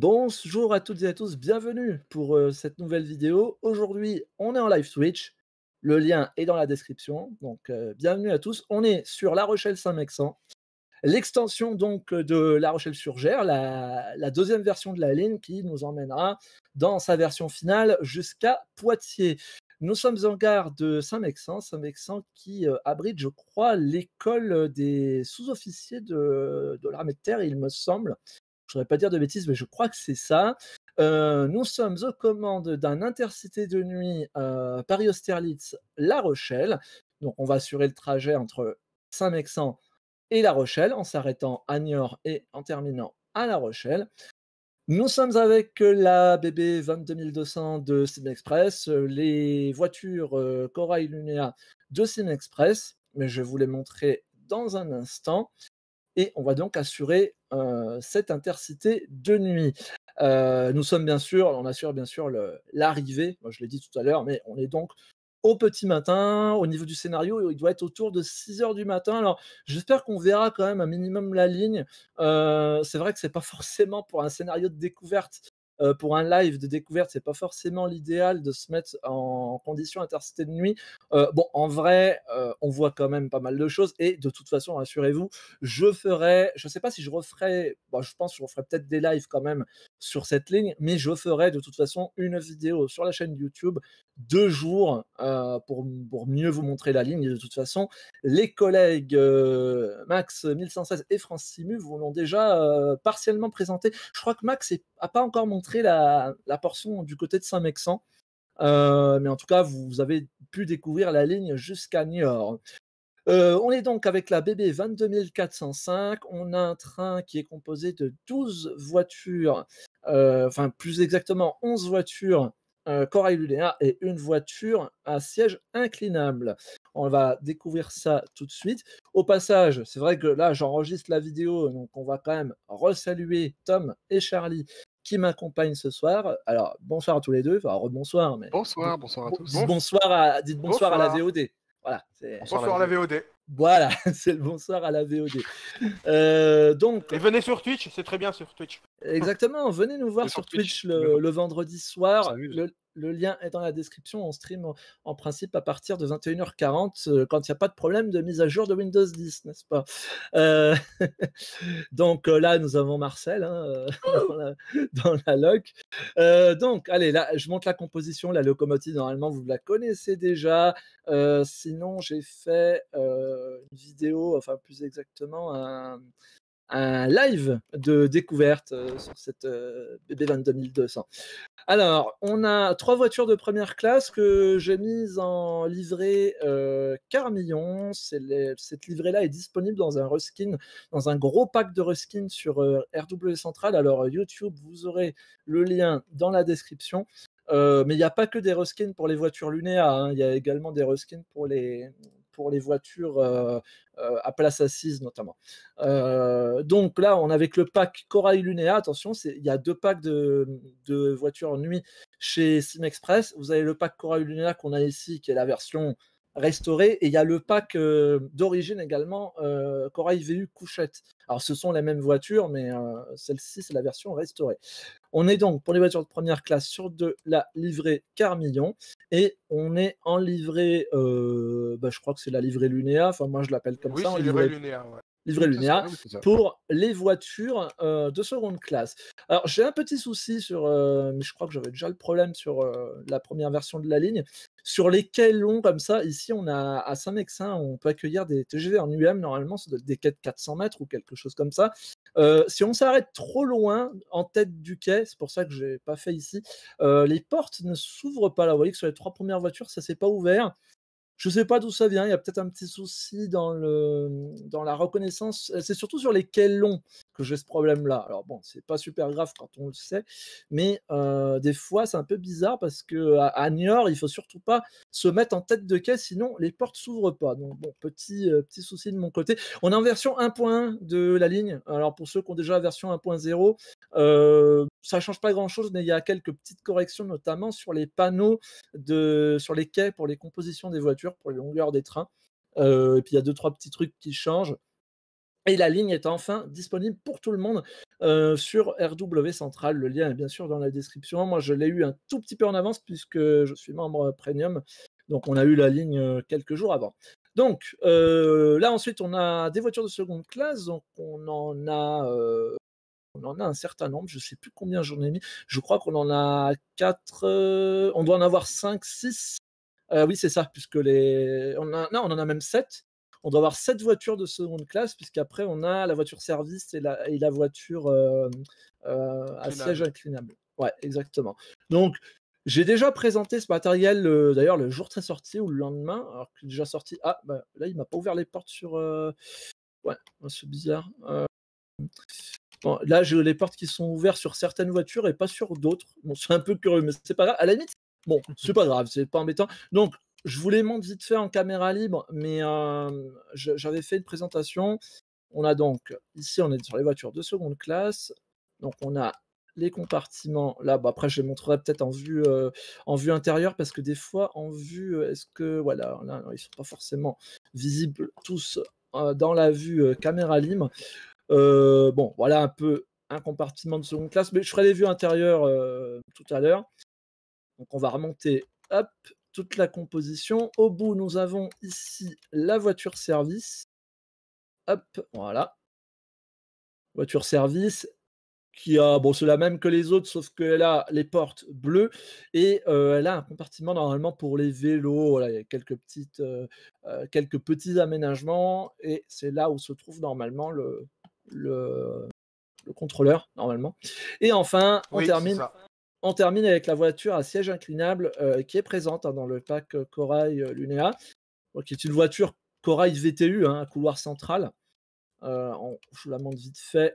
Bonjour à toutes et à tous, bienvenue pour cette nouvelle vidéo. Aujourd'hui, on est en live Twitch, le lien est dans la description, donc bienvenue à tous. On est sur La Rochelle-Saint-Maixent, l'extension donc de La Rochelle-Surgère, la deuxième version de la ligne qui nous emmènera dans sa version finale jusqu'à Poitiers. Nous sommes en gare de Saint-Maixent qui abrite, je crois, l'école des sous-officiers de l'armée de terre, il me semble. Je ne voudrais pas dire de bêtises, mais je crois que c'est ça. Nous sommes aux commandes d'un intercité de nuit Paris-Austerlitz-La Rochelle. Donc, on va assurer le trajet entre Saint-Maixent et La Rochelle, en s'arrêtant à Niort et en terminant à La Rochelle. Nous sommes avec la BB 22200 de SimExpress, les voitures Corail-Lunéa de SimExpress, mais je vais vous les montrer dans un instant. Et on va donc assurer cette intercité de nuit. On assure bien sûr l'arrivée, je l'ai dit tout à l'heure, mais on est donc au petit matin. Au niveau du scénario, il doit être autour de 6 h du matin. Alors j'espère qu'on verra quand même un minimum la ligne. C'est vrai que c'est pas forcément pour un scénario de découverte, pour un live de découverte, c'est pas forcément l'idéal de se mettre en condition intercité de nuit. En vrai, on voit quand même pas mal de choses, et de toute façon, rassurez-vous, je pense que je referai peut-être des lives quand même sur cette ligne, mais je ferai de toute façon une vidéo sur la chaîne YouTube de jour pour mieux vous montrer la ligne. Et de toute façon, les collègues Max 1116 et France Simu vous l'ont déjà partiellement présenté. Je crois que Max n'a pas encore montré la portion du côté de Saint-Maixent, mais en tout cas vous avez pu découvrir la ligne jusqu'à Niort. On est donc avec la BB 22405, on a un train qui est composé de 12 voitures, enfin plus exactement 11 voitures Corail-Lunéa et une voiture à siège inclinable. On va découvrir ça tout de suite. Au passage, c'est vrai que là j'enregistre la vidéo, donc on va quand même resaluer Tom et Charlie qui m'accompagne ce soir. Alors, bonsoir à tous les deux. Enfin, rebonsoir. Mais... Bonsoir à tous. Dites bonsoir à la VOD. Voilà. Bonsoir à la VOD. Voilà, c'est le bonsoir à la VOD. Donc... Et venez sur Twitch, c'est très bien sur Twitch. Exactement, venez nous voir sur Twitch le vendredi soir. Le lien est dans la description. On stream en principe à partir de 21 h 40 quand il n'y a pas de problème de mise à jour de Windows 10, n'est-ce pas? Donc là, nous avons Marcel dans la loc. Donc, allez, là, je monte la composition. La locomotive, normalement, vous la connaissez déjà. Sinon, j'ai fait une vidéo, enfin plus exactement un live de découverte sur cette BB 22200. Alors, on a 3 voitures de première classe que j'ai mises en livrée Carmillon. Cette livrée-là est disponible dans un reskin, dans un gros pack de reskin sur RW Central. Alors, YouTube, vous aurez le lien dans la description. Mais il n'y a pas que des reskins pour les voitures Lunéa, hein. Il y a également des reskins pour les voitures à place assise notamment. Donc là, on est avec le pack Corail Lunéa. Attention, il y a 2 packs de voitures en nuit chez SimExpress. Vous avez le pack Corail Lunéa qu'on a ici, qui est la version restaurée, et il y a le pack d'origine également, Corail VU couchette. Alors ce sont les mêmes voitures, mais celle-ci, c'est la version restaurée. On est donc pour les voitures de première classe sur de la livrée Carmillon, et on est en livrée, je crois que c'est la livrée Lunéa, enfin moi je l'appelle comme ça. Oui, c'est livrée Lunéa, ouais. Livrée Lunéa pour les voitures de seconde classe. Alors j'ai un petit souci sur, mais je crois que j'avais déjà le problème sur la première version de la ligne, sur les quais longs comme ça. Ici on a à Saint-Maixent, on peut accueillir des TGV en UM, normalement ça doit être des quais de 400 mètres ou quelque chose comme ça. Si on s'arrête trop loin en tête du quai, c'est pour ça que je n'ai pas fait ici, les portes ne s'ouvrent pas là. Vous voyez que sur les 3 premières voitures, ça ne s'est pas ouvert. Je ne sais pas d'où ça vient, il y a peut-être un petit souci dans la reconnaissance. C'est surtout sur les quais longs que j'ai ce problème-là. Alors bon, c'est pas super grave quand on le sait, mais des fois, c'est un peu bizarre parce qu'à Niort, il ne faut surtout pas se mettre en tête de quai, sinon les portes ne s'ouvrent pas. Donc bon, petit souci de mon côté. On est en version 1.1 de la ligne. Alors pour ceux qui ont déjà la version 1.0, ça ne change pas grand-chose, mais il y a quelques petites corrections, notamment sur les panneaux, sur les quais pour les compositions des voitures, pour les longueurs des trains. Et puis il y a 2-3 petits trucs qui changent. Et la ligne est enfin disponible pour tout le monde sur RW Central. Le lien est bien sûr dans la description. Moi, je l'ai eu un tout petit peu en avance puisque je suis membre Premium. Donc, on a eu la ligne quelques jours avant. Donc, là, ensuite, on a des voitures de seconde classe. Donc, on en a un certain nombre. Je ne sais plus combien j'en ai mis. Je crois qu'on en a 4. On doit en avoir 5, 6. Oui, c'est ça. Puisque on en a même 7. On doit avoir 7 voitures de seconde classe, puisqu'après, on a la voiture service et la voiture à siège inclinable. Ouais, exactement. Donc, j'ai déjà présenté ce matériel, d'ailleurs, le jour de sa sortie ou le lendemain, alors qu'il est déjà sorti. Ah, bah, là, il ne m'a pas ouvert les portes sur... Ouais, c'est bizarre. Bon, là, j'ai les portes qui sont ouvertes sur certaines voitures et pas sur d'autres. Bon, c'est un peu curieux, mais c'est pas grave. À la limite, bon, c'est pas grave, c'est pas embêtant. Donc, je vous les montre vite fait en caméra libre, mais j'avais fait une présentation. On a donc, ici, on est sur les voitures de seconde classe. Donc, on a les compartiments. Là, bah, après, je les montrerai peut-être en vue intérieure, parce que des fois, en vue, est-ce que, voilà, là, ils ne sont pas forcément visibles tous dans la vue caméra libre. Bon, voilà un peu un compartiment de seconde classe, mais je ferai les vues intérieures tout à l'heure. Donc, on va remonter, hop, toute la composition. Au bout, nous avons ici la voiture service. Hop, voilà. Voiture service qui a, bon, c'est la même que les autres, sauf qu'elle a les portes bleues et elle a un compartiment normalement pour les vélos. Voilà, il y a quelques petits aménagements et c'est là où se trouve normalement le contrôleur, normalement. Et enfin, on termine... On termine avec la voiture à siège inclinable qui est présente dans le pack Corail-Lunéa, qui est une voiture Corail VTU, à couloir central. Je vous la montre vite fait.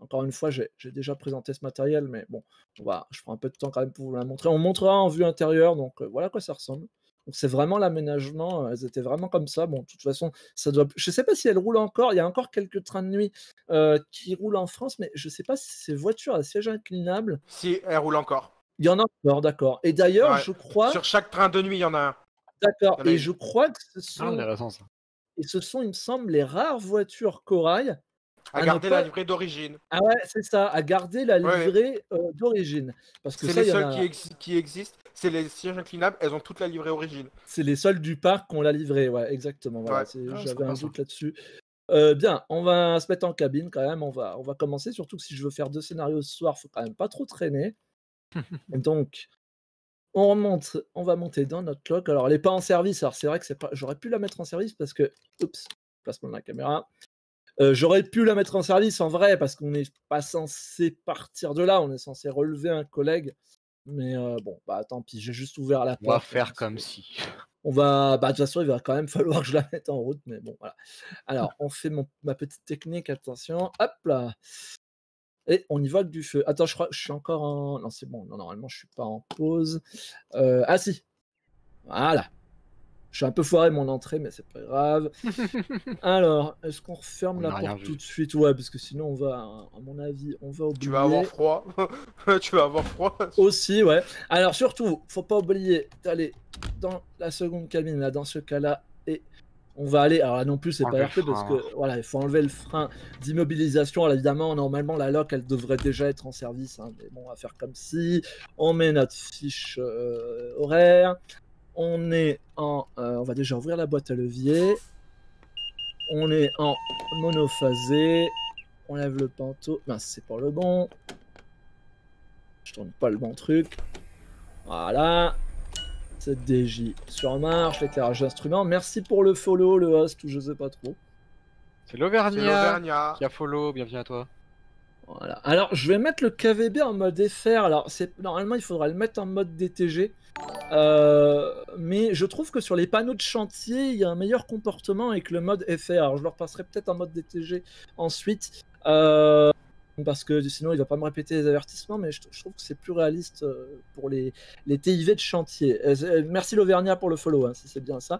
Encore une fois, j'ai déjà présenté ce matériel, mais bon, je prends un peu de temps quand même pour vous la montrer. On montrera en vue intérieure, donc voilà à quoi ça ressemble. Donc c'est vraiment l'aménagement, elles étaient vraiment comme ça. Bon, de toute façon, ça doit... je ne sais pas si elles roulent encore, il y a encore quelques trains de nuit qui roulent en France, mais je ne sais pas si ces voitures à siège inclinable... Si, elles roulent encore. Il y en a encore, d'accord. Et d'ailleurs, ouais, je crois... Sur chaque train de nuit, il y en a un. D'accord, et je crois que ce sont... Ah, raison, ça. Et ce sont, il me semble, les rares voitures Corail... À garder la livrée d'origine. Ah ouais, c'est ça, à garder la livrée d'origine. C'est les seuls qui existent, c'est les sièges inclinables, elles ont toute la livrée origine. C'est les seuls du parc qui ont la livrée, ouais, exactement. Voilà, ouais. J'avais un doute là-dessus. Bien, on va se mettre en cabine quand même, on va commencer, surtout que si je veux faire 2 scénarios ce soir, il ne faut quand même pas trop traîner. Donc, on va monter dans notre lock. Alors, elle n'est pas en service, alors c'est vrai que pas... j'aurais pu la mettre en service parce que... Oups, placement de la caméra... j'aurais pu la mettre en service en vrai parce qu'on n'est pas censé partir de là, on est censé relever un collègue. Mais bon, bah tant pis, j'ai juste ouvert la porte. On va faire comme si. On va, bah de toute façon, il va quand même falloir que je la mette en route, mais bon voilà. Alors, on fait ma petite technique, attention, hop là. Et on y va du feu. Attends, je crois que je suis encore en... Non, c'est bon, non, normalement, je suis pas en pause. Ah si, voilà. Je suis un peu foiré mon entrée, mais c'est pas grave. Alors, est-ce qu'on referme la porte tout de suite? Ouais, parce que sinon, on va, à mon avis, on va oublier. Tu vas avoir froid. Tu vas avoir froid. Aussi, ouais. Alors, surtout, faut pas oublier d'aller dans la seconde cabine, là, dans ce cas-là. Et on va aller. Alors, là non plus, c'est pas RP parce que, voilà, il faut enlever le frein d'immobilisation. Évidemment, normalement, la lock, elle devrait déjà être en service. Hein, mais bon, on va faire comme si. On met notre fiche horaire. On est en... on va déjà ouvrir la boîte à levier. On est en monophasé. On lève le panto. Mince, c'est pas le bon. Je tourne pas le bon truc. Voilà. Cette DJ sur marche, l'éclairage d'instrument. Merci pour le follow, le host, ou je sais pas trop. C'est l'Auvergnat qui a follow, bienvenue à toi. Voilà. Alors, je vais mettre le KVB en mode FR. Alors, normalement, il faudra le mettre en mode DTG. Mais je trouve que sur les panneaux de chantier, il y a un meilleur comportement avec le mode FR. Alors, je le repasserai peut-être en mode DTG ensuite. Parce que sinon, il va pas me répéter les avertissements. Mais je trouve que c'est plus réaliste pour les TIV de chantier. Merci l'Auvergnat pour le follow, hein, si c'est bien ça.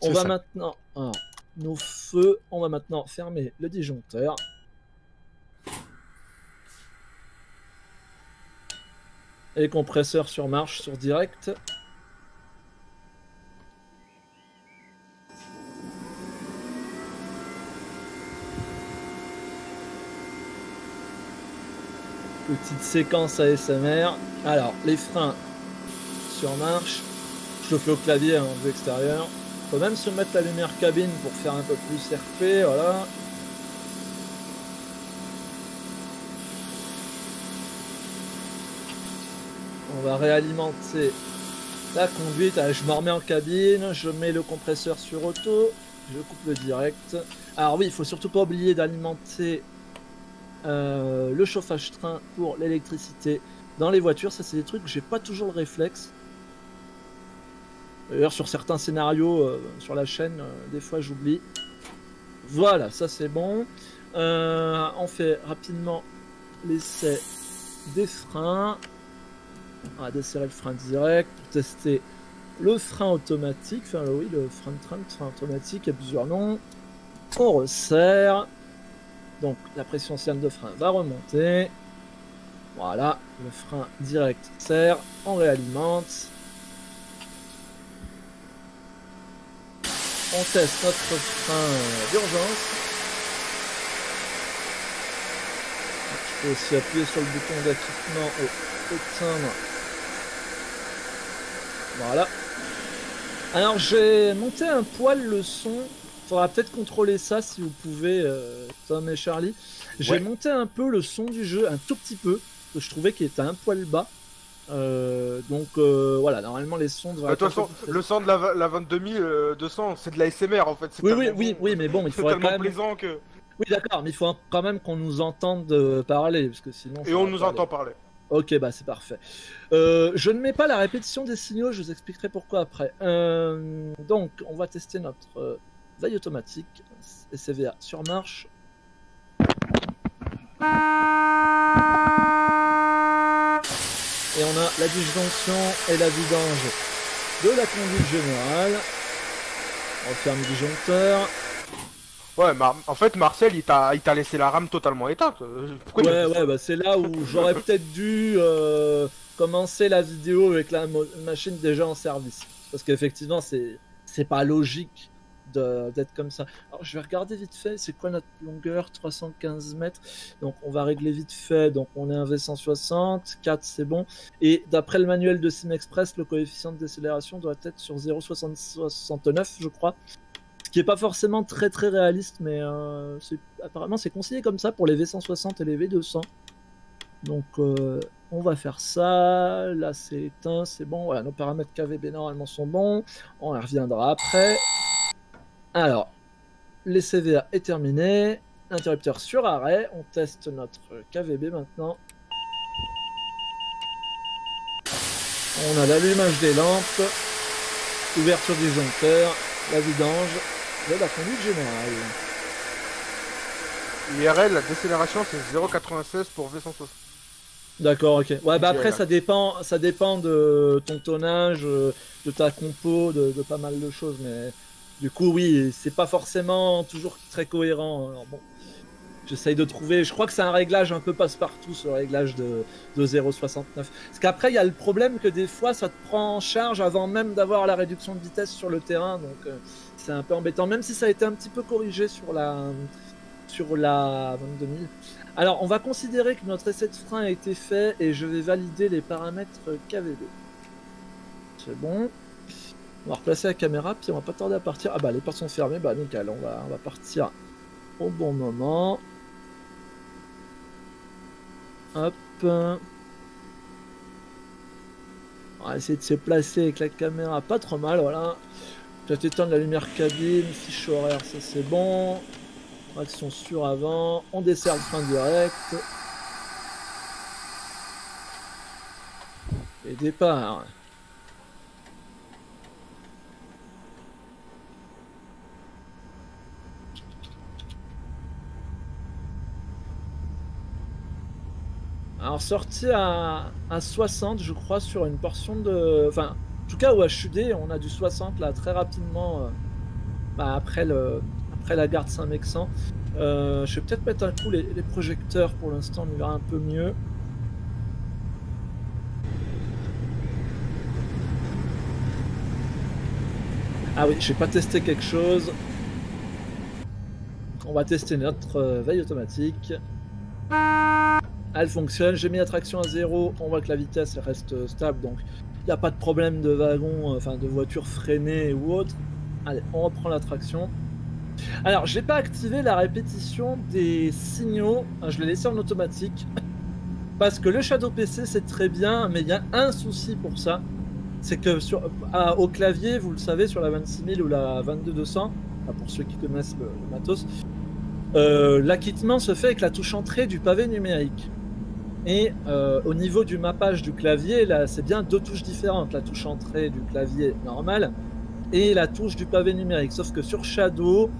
On va maintenant... Alors, nos feux. On va maintenant fermer le disjoncteur. Et compresseur sur marche, sur direct. Petite séquence ASMR. Alors, les freins sur marche. Je le fais au clavier, hein, de l'extérieur. Faut même se mettre la lumière cabine pour faire un peu plus RP, voilà. On va réalimenter la conduite. Allez, je me remets en cabine, je mets le compresseur sur auto, je coupe le direct. Alors oui, il faut surtout pas oublier d'alimenter le chauffage train pour l'électricité dans les voitures. Ça, c'est des trucs que j'ai pas toujours le réflexe. D'ailleurs, sur certains scénarios sur la chaîne, des fois j'oublie. Voilà, ça c'est bon. On fait rapidement l'essai des freins. On va desserrer le frein direct pour tester le frein automatique. Enfin, oui, le frein de train, le frein automatique, il y a plusieurs noms. On resserre. Donc, la pression sociale de frein va remonter. Voilà, le frein direct serre. On réalimente. On teste notre frein d'urgence. Je peux aussi appuyer sur le bouton d'acquittement au timbre. Voilà. Alors j'ai monté un poil le son. Faudra peut-être contrôler ça si vous pouvez, Tom et Charlie. J'ai monté un peu le son du jeu, un tout petit peu, que je trouvais qu'il était un poil bas. Donc voilà, normalement les sons devraient... De toute façon, le son de la 22200, c'est de la SMR en fait. Oui, oui, mais bon, il faudrait quand même... plaisant que... Oui, d'accord, mais il faut quand même qu'on nous entende parler, parce que sinon... Et on nous entend parler. Ok, bah c'est parfait. Je ne mets pas la répétition des signaux, je vous expliquerai pourquoi après. Donc, on va tester notre veille automatique, SCVA sur marche. Et on a la disjonction et la vidange de la conduite générale. On ferme le disjoncteur. Ouais, en fait, Marcel, il t'a laissé la rame totalement éteinte. Pourquoi bah c'est là où j'aurais peut-être dû commencer la vidéo avec la machine déjà en service. Parce qu'effectivement, c'est pas logique d'être comme ça. Alors, je vais regarder vite fait, c'est quoi notre longueur? 315 mètres. Donc, on va régler vite fait. Donc, on est un V160, 4, c'est bon. Et d'après le manuel de SimExpress, le coefficient de décélération doit être sur 0,69, je crois. Ce qui n'est pas forcément très réaliste, mais apparemment c'est conseillé comme ça pour les V160 et les V200. Donc on va faire ça, là c'est éteint, c'est bon, voilà, nos paramètres KVB normalement sont bons, on y reviendra après. Alors, les CVA est terminé, l'interrupteur sur arrêt, on teste notre KVB maintenant. On a l'allumage des lampes, ouverture du joncteur, la vidange. De la conduite générale. IRL, la décélération c'est 0,96 pour V160. D'accord, ok. Ouais, bah après ça dépend de ton tonnage, de ta compo, de pas mal de choses, mais du coup oui, c'est pas forcément toujours très cohérent. Alors bon, j'essaye de trouver, je crois que c'est un réglage un peu passe-partout, ce réglage de 0,69. Parce qu'après il y a le problème que des fois ça te prend en charge avant même d'avoir la réduction de vitesse sur le terrain, donc... c'est un peu embêtant, même si ça a été un petit peu corrigé sur la 22000. Alors, on va considérer que notre essai de frein a été fait et je vais valider les paramètres KVB. C'est bon. On va replacer la caméra, puis on va pas tarder à partir. Ah bah, les portes sont fermées, bah nickel, on va partir au bon moment. Hop. On va essayer de se placer avec la caméra, pas trop mal, voilà. Je vais éteindre la lumière cabine, fiche horaire, ça c'est bon. Action sur avant, on dessert le frein direct. Et départ. Alors sorti à 60 je crois sur une portion de... Enfin, en tout cas, au HUD, on a du 60 là très rapidement après la gare de Saint-Maixent. Je vais peut-être mettre un coup les projecteurs pour l'instant, on y verra un peu mieux. Ah oui, j'ai pas testé quelque chose. On va tester notre veille automatique. elle fonctionne. J'ai mis la traction à 0, on voit que la vitesse reste stable, donc il n'y a pas de problème de wagon, enfin de voiture freinée ou autre. Allez, on reprend la traction. Alors, j'ai pas activé la répétition des signaux, je l'ai laissé en automatique, parce que le Shadow PC c'est très bien, mais il y a un souci pour ça, c'est que au clavier, vous le savez, sur la 26000 ou la 22200, pour ceux qui connaissent le matos, l'acquittement se fait avec la touche entrée du pavé numérique. Et au niveau du mappage du clavier, là, c'est bien deux touches différentes, la touche entrée du clavier normal et la touche du pavé numérique. Sauf que sur Shadow,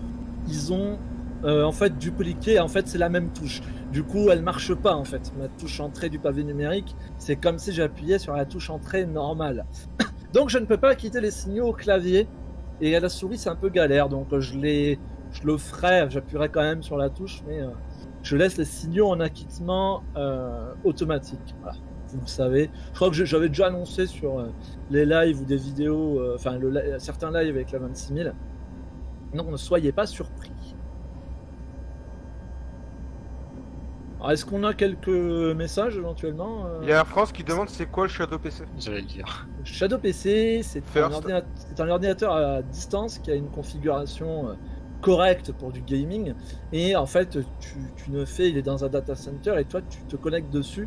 ils ont en fait dupliqué, en fait c'est la même touche. Du coup, elle marche pas en fait. Ma touche entrée du pavé numérique, c'est comme si j'appuyais sur la touche entrée normale. Donc je ne peux pas acquitter les signaux au clavier. Et à la souris, c'est un peu galère, donc je le ferai, j'appuierai quand même sur la touche, mais je laisse les signaux en acquittement automatique. Voilà, vous le savez. Je crois que j'avais déjà annoncé sur les lives ou des vidéos, enfin certains lives avec la 26000. Donc ne soyez pas surpris. Alors, est-ce qu'on a quelques messages éventuellement? Il y a France qui demande c'est quoi le Shadow PC. J'allais le dire. Shadow PC, c'est un ordinateur à distance qui a une configuration correcte pour du gaming. Et en fait, tu ne fais, il est dans un data center et toi, tu te connectes dessus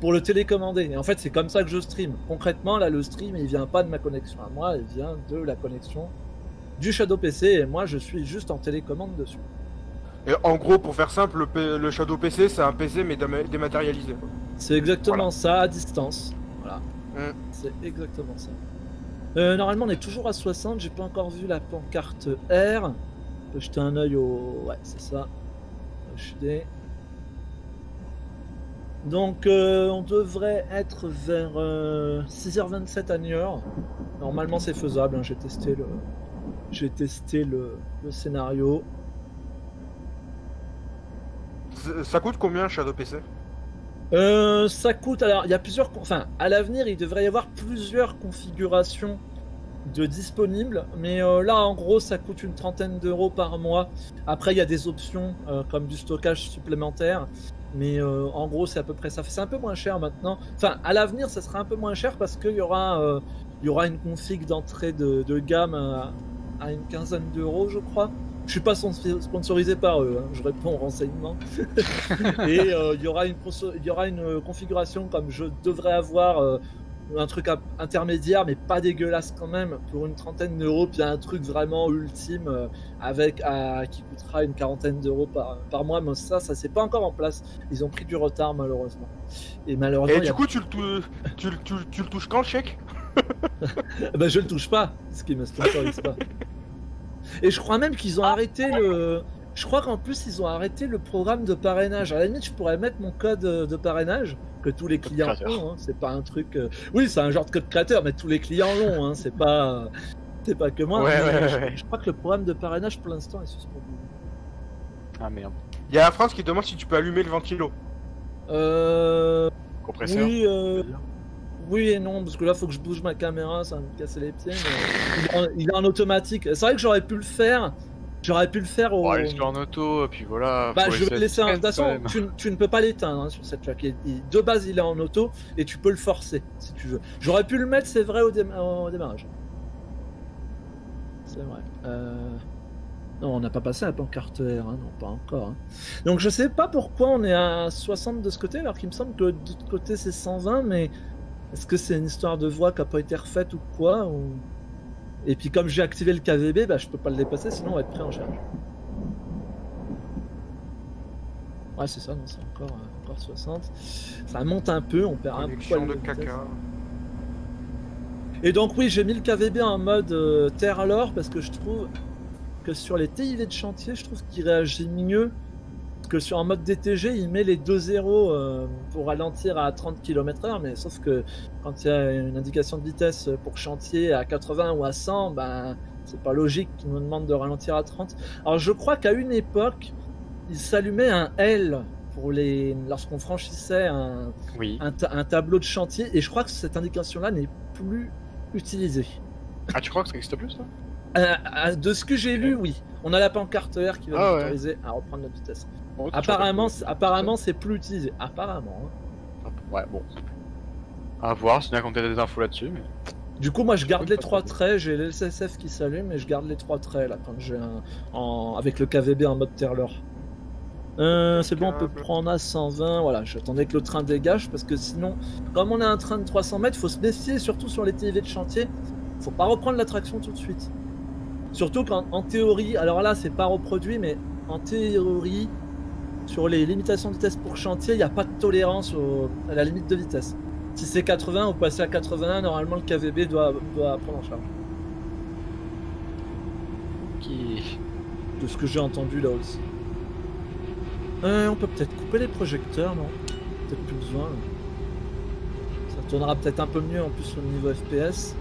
pour le télécommander. Et en fait, c'est comme ça que je stream. Concrètement, là, le stream, il vient pas de ma connexion à moi, il vient de la connexion du Shadow PC. Et moi, je suis juste en télécommande dessus. Et en gros, pour faire simple, le Shadow PC, c'est un PC mais dématérialisé. C'est exactement ça, à distance. Voilà. Mm. C'est exactement ça. Normalement, on est toujours à 60. J'ai pas encore vu la pancarte R. On peut jeter un œil au... Ouais, c'est ça. HD. Donc, on devrait être vers 6h27 à Niort. Normalement, c'est faisable. Hein. J'ai testé le... le scénario. Ça coûte combien Shadow PC? Ça coûte, alors il y a plusieurs, enfin à l'avenir il devrait y avoir plusieurs configurations de disponibles, mais là en gros ça coûte une trentaine d'euros par mois. Après il y a des options comme du stockage supplémentaire, mais en gros c'est à peu près ça. C'est un peu moins cher maintenant, enfin à l'avenir ça sera un peu moins cher parce qu'il y aura une config d'entrée de gamme à une quinzaine d'euros je crois. Je suis pas sponsorisé par eux, hein. Je réponds aux renseignements. Et il y aura une configuration comme je devrais avoir, un truc intermédiaire mais pas dégueulasse quand même pour une trentaine d'euros. Puis un truc vraiment ultime qui coûtera une quarantaine d'euros par mois. Mais ça c'est pas encore en place. Ils ont pris du retard malheureusement. Et malheureusement. Et du coup tu le touches quand le chèque? Ben je le touche pas, ce qui me sponsorise pas. Et je crois même qu'ils ont arrêté le... Je crois qu'en plus, ils ont arrêté le programme de parrainage. À la limite, je pourrais mettre mon code de parrainage que tous les clients ont. Hein. C'est pas un truc... Oui, c'est un genre de code créateur, mais tous les clients l'ont. Hein. C'est pas... que moi. Ouais, Je crois que le programme de parrainage, pour l'instant, est suspendu. Ah merde. Il y a la France qui demande si tu peux allumer le ventilo. Compresseur. Oui, oui et non, parce que là faut que je bouge ma caméra, ça va me casser les pieds, mais il est en automatique. C'est vrai que j'aurais pu le faire au... Ouais, je en auto, puis voilà... Bah je vais laisser un... De toute façon, tu ne peux pas l'éteindre hein, sur cette plaque. De base il est en auto, et tu peux le forcer, si tu veux. J'aurais pu le mettre, c'est vrai, au démarrage. C'est vrai. Non, on n'a pas passé à la pancarte R, hein. Non, pas encore. Hein. Donc je sais pas pourquoi on est à 60 de ce côté, alors qu'il me semble que de l'autre côté c'est 120, mais... Est-ce que c'est une histoire de voix qui n'a pas été refaite ou quoi ou... Et puis comme j'ai activé le KVB, bah, je peux pas le dépasser, sinon on va être pris en charge. Ouais c'est ça, c'est encore 60. Ça monte un peu, on perd un poil de caca. Et donc oui, j'ai mis le KVB en mode terre à l'or parce que je trouve que sur les TIV de chantier, je trouve qu'il réagit mieux. Que sur un mode DTG, il met les 2-0 pour ralentir à 30 km/h, mais sauf que quand il y a une indication de vitesse pour chantier à 80 ou à 100, ben c'est pas logique qu'il nous demande de ralentir à 30. Alors je crois qu'à une époque, il s'allumait un L pour les lorsqu'on franchissait un tableau de chantier, et je crois que cette indication-là n'est plus utilisée. Ah, tu crois que ça n'existe plus ça? De ce que j'ai lu, oui. On a la pancarte R qui va nous autoriser à reprendre notre vitesse. Oh, apparemment c'est plus utilisé. Apparemment. Hein. Ouais, bon. À voir, c'est bien qu'on ait des infos là-dessus. Mais... Du coup, moi je garde les trois traits, j'ai l'LCSF qui s'allume et je garde les trois traits là quand j'ai un. Avec le KVB en mode Terleur. C'est bon, on peut prendre à 120. Voilà, j'attendais que le train dégage parce que sinon, comme on a un train de 300 mètres, faut se méfier surtout sur les TGV de chantier. Faut pas reprendre la traction tout de suite. Surtout qu'en théorie, alors là c'est pas reproduit, mais en théorie, sur les limitations de vitesse pour chantier, il n'y a pas de tolérance à la limite de vitesse. Si c'est 80 ou passer à 81, normalement le KVB doit prendre en charge. Qui... De ce que j'ai entendu là aussi. On peut peut-être couper les projecteurs, non? Peut-être plus besoin. Là. Ça tournera peut-être un peu mieux en plus au niveau FPS.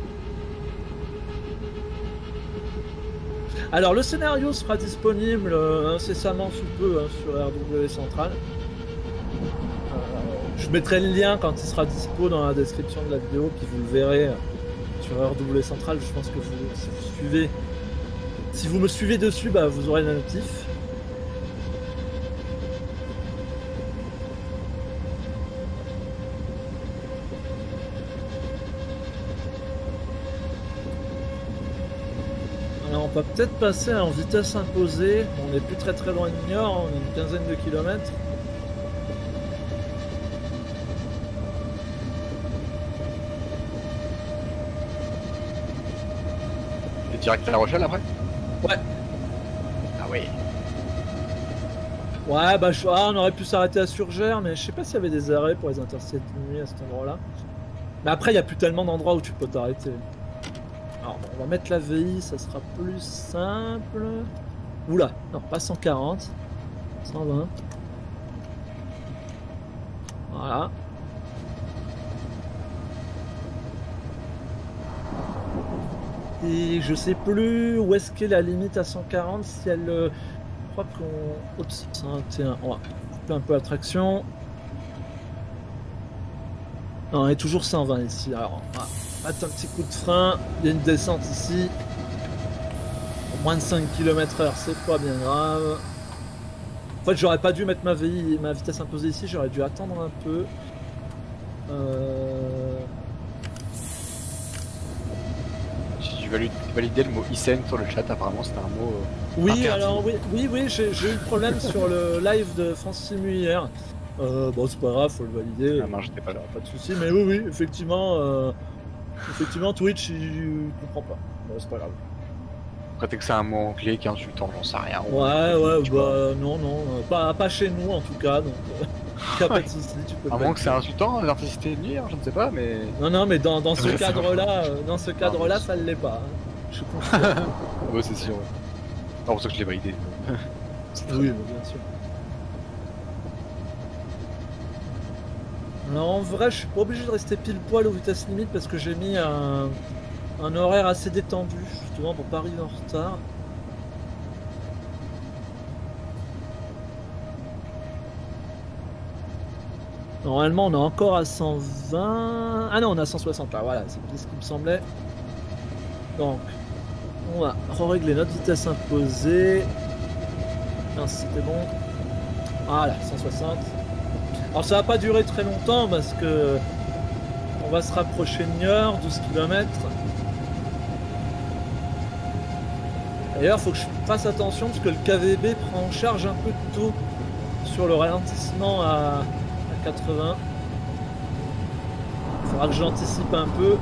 Alors le scénario sera disponible incessamment sous peu sur RW Central. Je mettrai le lien quand il sera dispo dans la description de la vidéo, puis vous le verrez sur RW Central. Je pense que si vous me suivez dessus, bah, vous aurez la notif. On va peut-être passer en vitesse imposée, on n'est plus très loin de Niort, on est une quinzaine de kilomètres. Et direct à La Rochelle après? Ouais. Ah oui. Ouais bah on aurait pu s'arrêter à Surgères, mais je sais pas s'il y avait des arrêts pour les intercités de nuit à cet endroit là. Mais après il n'y a plus tellement d'endroits où tu peux t'arrêter. Alors, on va mettre la VI, ça sera plus simple. Oula, non, pas 140, 120. Voilà. Et je sais plus où est-ce qu'est la limite à 140, si elle... Je crois qu'on... Oups, 121, on va couper un peu la traction. Non, on est toujours 120 ici, alors... Voilà. Attends, un petit coup de frein, il y a une descente ici. Moins de 5 km/h, c'est pas bien grave. En fait, j'aurais pas dû mettre ma vitesse imposée ici, j'aurais dû attendre un peu. J'ai dû valider le mot ICN sur le chat, apparemment c'était un mot. Oui, alors oui, j'ai eu le problème sur le live de France Simu hier. Bon, c'est pas grave, faut le valider. Ah, non, j'étais pas là. Pas de soucis, mais oui, effectivement. Effectivement, Twitch, il comprend pas. Bon, c'est pas grave. Après, que c'est un mot anglais qui est insultant, j'en sais rien. Ouais, Twitch, bah non. Pas chez nous en tout cas, donc. Pas de soucis, tu peux. À moins que c'est insultant, l'articité de nuit, je ne sais pas, mais. Non, mais dans ce cadre-là, ça ne l'est pas. Je pense. Ouais, c'est sûr. Non, pour ça que je l'ai validé. Oui, bien sûr. Alors en vrai, je suis pas obligé de rester pile poil aux vitesses limites parce que j'ai mis un horaire assez détendu, justement pour pas arriver en retard. Normalement, on est encore à 120... Ah non, on est à 160 là, voilà, c'est ce qui me semblait. Donc, on va régler notre vitesse imposée. Enfin, c'était bon. Voilà, 160. Alors ça va pas durer très longtemps parce que on va se rapprocher de Niort, 12 km. D'ailleurs, faut que je fasse attention parce que le KVB prend en charge un peu de tout sur le ralentissement à 80. Il faudra que j'anticipe un peu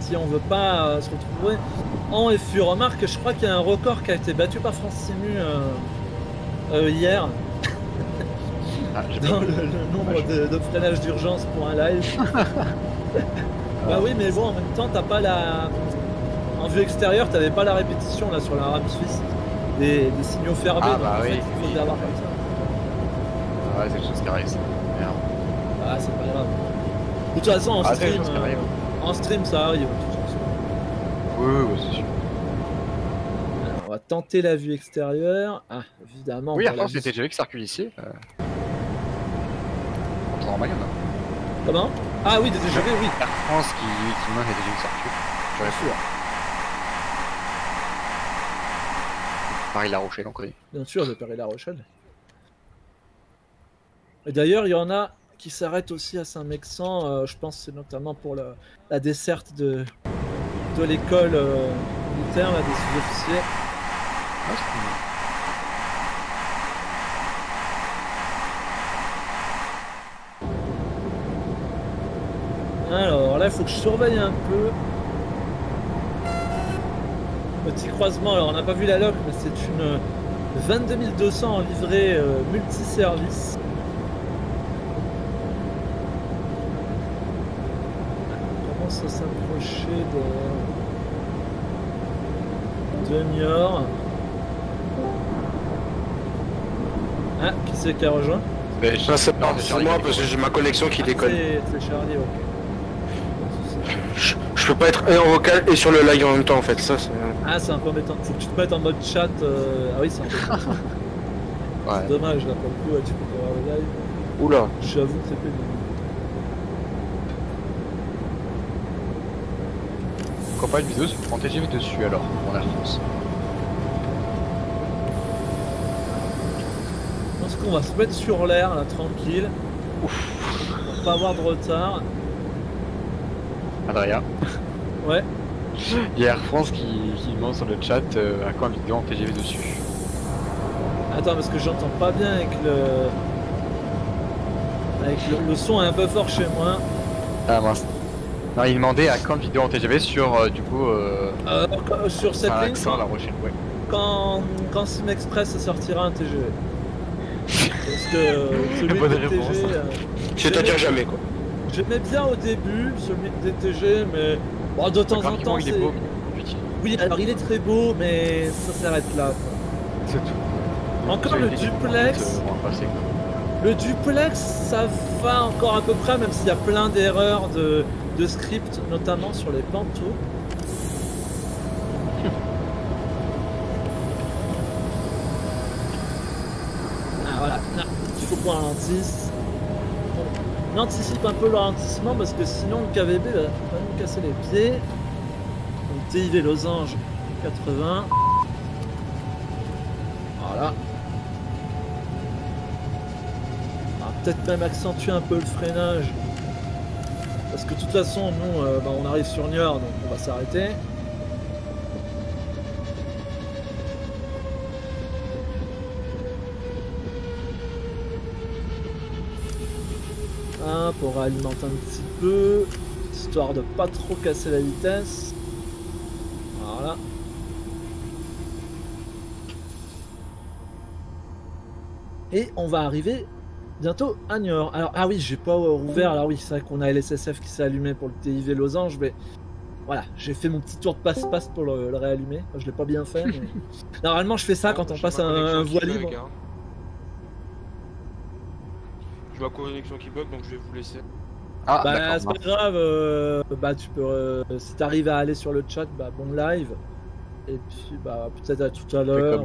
si on veut pas se retrouver en FU. Remarque, je crois qu'il y a un record qui a été battu par France Simu hier. Dans le nombre de freinages d'urgence pour un live. Bah oui, mais bon, en même temps, t'as pas la. En vue extérieure, t'avais pas la répétition là sur la rame suisse des signaux fermés. Ah bah donc, oui, il faut avoir comme ça. Ouais, c'est des choses qui arrivent, ça. Merde. Ah, c'est pas grave. De toute façon, en stream, ça arrive. Oui, c'est sûr. Alors, on va tenter la vue extérieure. Ah, évidemment. Oui, à force des TGV qui circulent ici. Comment? Ah oui, des TGV, oui. La France qui mange des TGV circuit. J'aurais sûr. Paris-La Rochelle, on connaît. Bien sûr, de Paris-La Rochelle. Et d'ailleurs, il y en a qui s'arrêtent aussi à Saint-Maixent. Je pense que c'est notamment pour la desserte de l'école militaire, là, des sous-officiers. Ah, je peux... Alors là, il faut que je surveille un peu. Petit croisement, alors on n'a pas vu la loque, mais c'est une 22200 en livrée multiservice. On commence à s'approcher de Niort. Ah, qui c'est qui a rejoint? Mais ça, c'est moi, parce que j'ai ma connexion qui déconne. C'est Charlie, ok. Je peux pas être et en vocal et sur le live en même temps en fait, ça c'est... Ah c'est un peu embêtant, faut que tu te mettes en mode chat, ah oui c'est un peu... ouais. Dommage là pour le coup, tu peux pas voir le live. Oula. J'avoue que c'est pénible. Quand pas une vidéo, c'est prends TGV dessus alors, pour la France. Je pense qu'on va se mettre sur l'air là, tranquille. Ouf. Pour pas avoir de retard. Adria. Ouais. Il y a Air France qui demande sur le chat à quoi vidéo en TGV dessus. Attends parce que j'entends pas bien avec le son est un peu fort chez moi. Ah mince. Non, il demandait à quand vidéo en TGV sur du coup sur cette ligne accent, La Rochelle, ouais. Quand SimExpress sortira un TGV. Parce que celui de TGV, c'est-à-dire jamais quoi. J'aimais bien au début celui de DTG, mais bon, de temps en temps c'est... Oui, alors il est très beau, mais ça s'arrête là. C'est tout. Encore le duplex. Le duplex, ça va encore à peu près, même s'il y a plein d'erreurs de script, notamment sur les pantos. Ah voilà, là, il faut qu'on ralentisse. On anticipe un peu le ralentissement parce que sinon le KVB va nous casser les pieds. Donc TIV losange 80. Voilà. On va peut-être même accentuer un peu le freinage. Parce que de toute façon, nous, on arrive sur Niort, donc on va s'arrêter. Pour alimenter un petit peu, histoire de pas trop casser la vitesse. Voilà. Et on va arriver bientôt à Niort. Alors, ah oui, j'ai pas rouvert. Alors oui, c'est vrai qu'on a l'SSF qui s'est allumé pour le TIV losange, mais voilà, j'ai fait mon petit tour de passe-passe pour le réallumer. Enfin, je l'ai pas bien fait. Mais... Normalement, je fais ça quand on passe un voie libre. Ma connexion qui bug, donc je vais vous laisser. Ah bah c'est pas grave, tu peux si t'arrives à aller sur le chat, bah bon live et puis bah peut-être à tout à l'heure. Ou...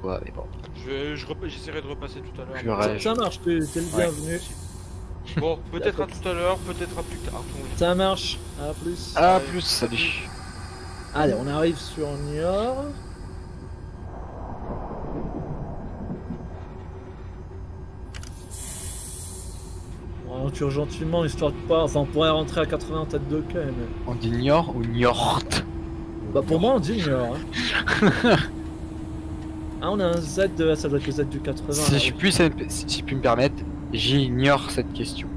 Bon. J'essaierai de repasser tout à l'heure. Ça marche, t'es le bienvenu. Bon, peut-être à tout à l'heure, peut-être à plus tard. Ça marche, à plus. À plus, salut. Allez, on arrive sur Niort. On tue gentiment, histoire de pas... Enfin, on pourrait rentrer à 80 en tête de quai, mais... On dit Niort ou Niort? Bah pour moi, on dit Niort. Hein. Ah, on a un Z de... Ça doit être le Z du 80. Si je puis me permettre, j'ignore cette question.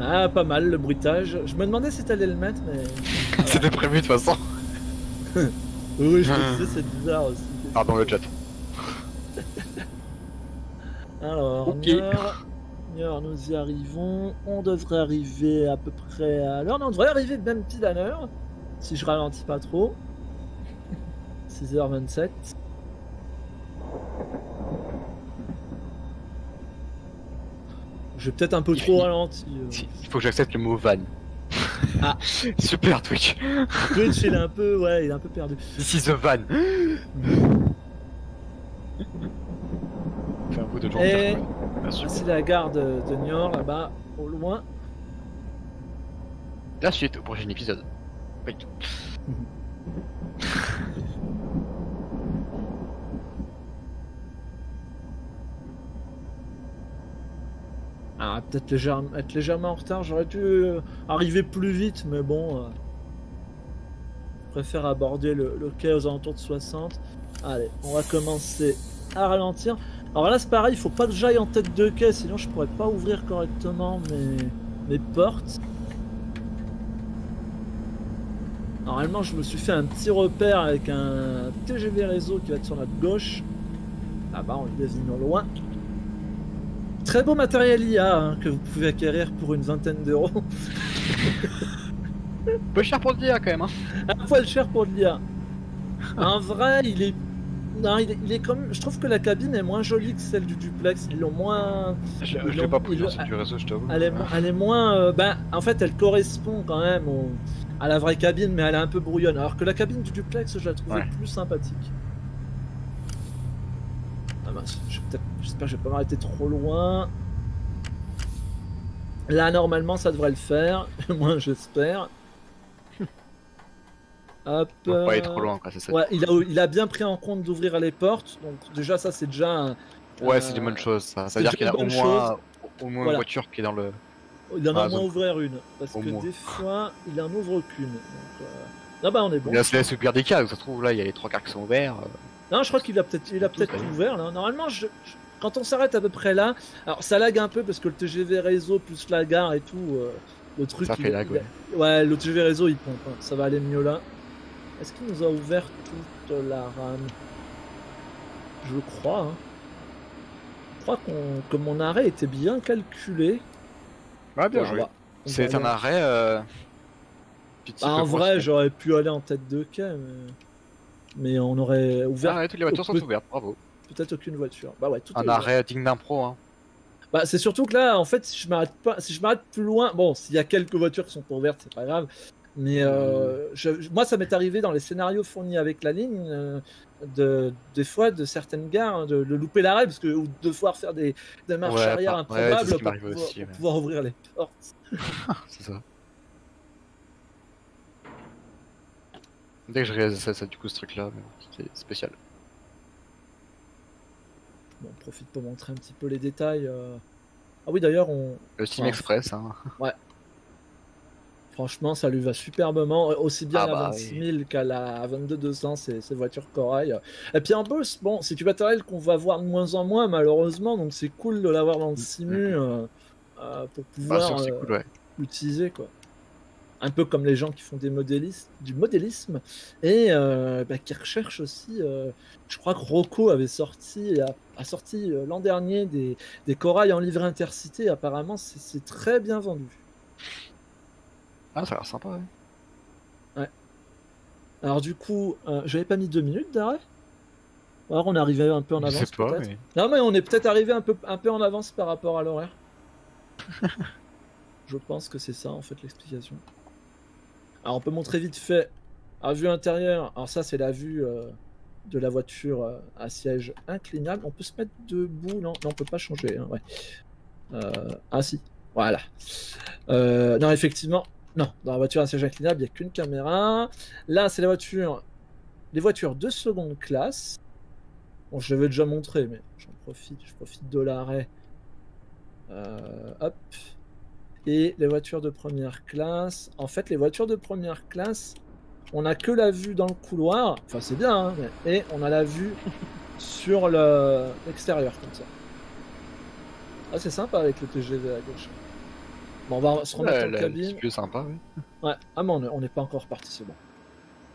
Ah, pas mal, le bruitage. Je me demandais si t'allais le mettre, mais... Ah, c'était ouais. Prévu, de toute façon. Oui, je me disais, c'est bizarre aussi. Pardon, le chat. Alors, okay. Niort, nous y arrivons, on devrait arriver à peu près à l'heure, on devrait arriver même pile à l'heure, si je ralentis pas trop. 6h27. J'ai peut-être un peu trop ralenti. Il faut que j'accepte le mot van. Ah. Super Twitch. Twitch il est un peu, ouais, il est un peu perdu. This is the van. Enfin, vous de gens. Et... C'est la gare de Niort là-bas, au loin. La suite au prochain épisode. Oui. Ah, peut-être être légèrement en retard, j'aurais dû arriver plus vite, mais bon. Je préfère aborder le quai aux alentours de 60. Allez, on va commencer à ralentir. Alors là, c'est pareil, il faut pas que j'aille en tête de quai, sinon je pourrais pas ouvrir correctement mes portes. Normalement, je me suis fait un petit repère avec un TGV réseau qui va être sur notre gauche. Là-bas, on le désigne au loin. Très beau matériel IA hein, que vous pouvez acquérir pour une vingtaine d'euros. Peu cher pour de l'IA quand même. Hein. Un poil cher pour de l'IA. En vrai, il est. Non, il est comme. Je trouve que la cabine est moins jolie que celle du duplex. Ils l'ont moins. Je l'ai pas pris dans celle du réseau, je t'avoue. Elle est moins. Ben, en fait, elle correspond quand même à la vraie cabine, mais elle est un peu brouillonne. Alors que la cabine du duplex, je la trouvais plus sympathique. Ah ben, j'espère que je vais pas m'arrêter trop loin. Là, normalement, ça devrait le faire. Moi, j'espère. Hop, faut pas aller trop loin, quoi, c'est ça. Ouais, il a bien pris en compte d'ouvrir les portes, donc déjà ça c'est déjà un, ouais, c'est une bonne chose, ça veut dire qu'il y a au moins une voiture qui est dans le... Il en a au moins ouvert une, parce que des fois il en ouvre qu'une, donc là bah on est bon. Il a se laisse ouvrir des cas, donc ça se trouve là il y a les trois quarts qui sont ouverts. Non, je crois qu'il a peut-être ouvert là, normalement quand on s'arrête à peu près là, alors ça lag un peu parce que le TGV réseau plus la gare et tout, le truc... Ça fait lag, ouais. Ouais, le TGV réseau il pompe, hein. Ça va aller mieux là. Est-ce qu'il nous a ouvert toute la rame? Je crois. Hein. Je crois que mon arrêt était bien calculé. Ouais, bien joué. C'est un arrêt... en vrai, j'aurais pu aller en tête de quai, mais on aurait ouvert... Ah ouais, toutes les voitures sont ouvertes, bravo. Peut-être aucune voiture. Bah ouais, tout un arrêt digne d'un pro, hein. Bah, c'est surtout que là, en fait, si je m'arrête plus loin... Bon, s'il y a quelques voitures qui sont pas ouvertes, c'est pas grave. Mais moi, ça m'est arrivé dans les scénarios fournis avec la ligne, des fois, de certaines gares, de louper l'arrêt, parce que ou de devoir faire des marches arrière improbables pour pouvoir ouvrir les portes. C'est ça. Dès que je réalise ça, du coup, ce truc-là, c'est spécial. Bon, on profite pour montrer un petit peu les détails. Ah oui, d'ailleurs, on... Le SimExpress, hein. Ouais. Franchement, ça lui va superbement, aussi bien à la 26000 qu'à la 22200, ces voitures Corail. Et puis en bus, bon, c'est du matériel qu'on va voir de moins en moins, malheureusement, donc c'est cool de l'avoir dans le Simu pour pouvoir l'utiliser, quoi. Un peu comme les gens qui font du modélisme et qui recherchent aussi. Je crois que Rocco avait sorti, a sorti l'an dernier des Corail en livret intercité, apparemment, c'est très bien vendu. Ah, ça a l'air sympa, ouais. Ouais. Alors du coup, j'avais pas mis 2 minutes d'arrêt. Alors on arrivait un peu en avance. Je sais pas, mais... Non mais on est peut-être arrivé un peu en avance par rapport à l'horaire. Je pense que c'est ça en fait l'explication. Alors on peut montrer vite fait à vue intérieure. Alors ça c'est la vue de la voiture à siège inclinable. On peut se mettre debout, non on peut pas changer. Hein, ouais. Ah si, voilà. Non effectivement. Non, dans la voiture à siège inclinable, il n'y a qu'une caméra. Là, c'est les voitures de seconde classe. Bon, je l'avais déjà montré, mais j'en profite. Je profite de l'arrêt. Hop. Et les voitures de première classe. En fait, les voitures de première classe, on n'a que la vue dans le couloir. Enfin, c'est bien, hein, mais... Et on a la vue sur l'extérieur, comme ça. Ah, c'est sympa avec le TGV à gauche. Bon, on va se remettre en cabine. C'est plus sympa, oui. Ouais. Ah, mais on n'est pas encore parti, c'est bon.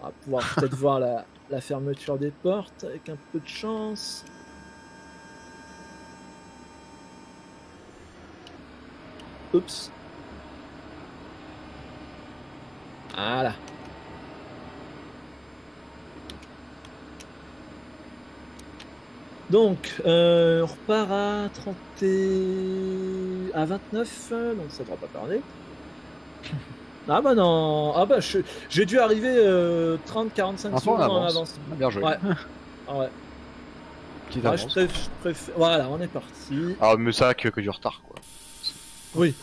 On va pouvoir peut-être voir la fermeture des portes avec un peu de chance. Oups. Voilà. Donc, on repart à 29, donc ça ne devra pas tarder. Ah bah non, ah bah j'ai dû arriver 30-45 secondes en avance. Ah, bien joué. Ouais. Ah ouais. Petite avance. Voilà, on est parti. Ah, mais ça que du retard, quoi. Oui.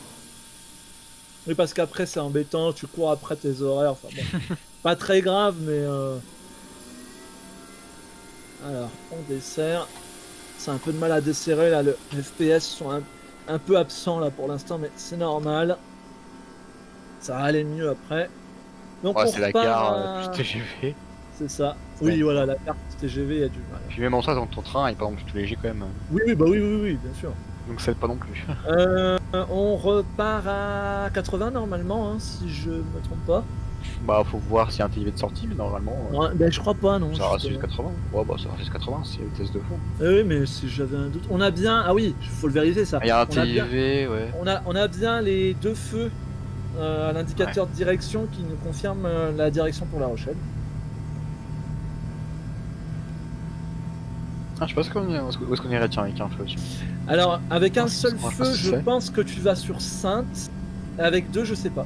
Oui, parce qu'après, c'est embêtant, tu cours après tes horaires. Enfin, bon, pas très grave, mais... Alors, on dessert. C'est un peu de mal à desserrer là, les FPS sont un un peu absent là pour l'instant, mais c'est normal. Ça va aller mieux après. Donc oh, c'est la gare du TGV. C'est ça. Oui, ouais. Voilà, la carte TGV, il y a du mal. Puis même en soi, ton train est pas non plus léger quand même. Oui, oui, bah oui, bien sûr. Donc ça aide pas non plus. On repart à 80 normalement, hein, si je me trompe pas. Bah faut voir s'il y a un TGV de sortie, mais normalement... Ouais, bah je crois pas, non. Ça reste juste 80. Ouais, bah ça reste 80, c'est la vitesse de fond. Oui, mais si j'avais un doute... On a bien... Ah oui, faut le vérifier ça. Il y a un TGV, ouais. On a bien les deux feux à l'indicateur de direction qui nous confirme la direction pour La Rochelle. Ah, je sais pas où est-ce qu'on irait, tiens, avec un feu. Alors, avec un seul feu, je pense que tu vas sur Saintes. Avec deux, je sais pas.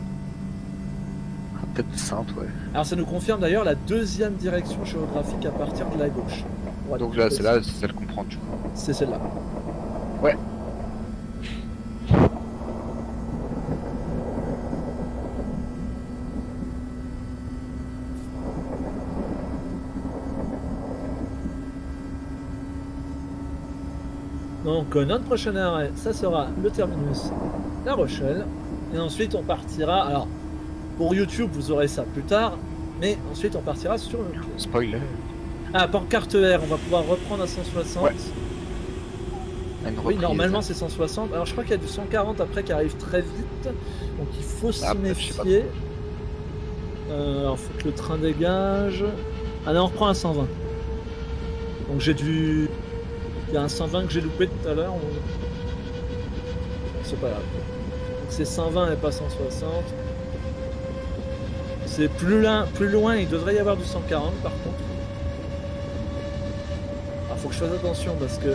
Peut-être Saintes, ouais. Alors, ça nous confirme d'ailleurs la deuxième direction géographique à partir de la gauche. Ouais, donc là, c'est celle qu'on prend, tu vois. C'est celle-là. Ouais. Donc notre prochain arrêt, ça sera le terminus La Rochelle. Et ensuite on partira, alors pour YouTube vous aurez ça plus tard, mais ensuite on partira sur le... Spoiler. Ah, pancarte R, on va pouvoir reprendre à 160. Ouais. Oui, normalement c'est 160. Alors je crois qu'il y a du 140 après qui arrive très vite, donc il faut s'y méfier. Alors faut que le train dégage. Allez, on reprend à 120. Donc j'ai dû... Il y a un 120 que j'ai loupé tout à l'heure, c'est pas grave. C'est 120 et pas 160. C'est plus loin, il devrait y avoir du 140 par contre. Alors faut que je fasse attention parce que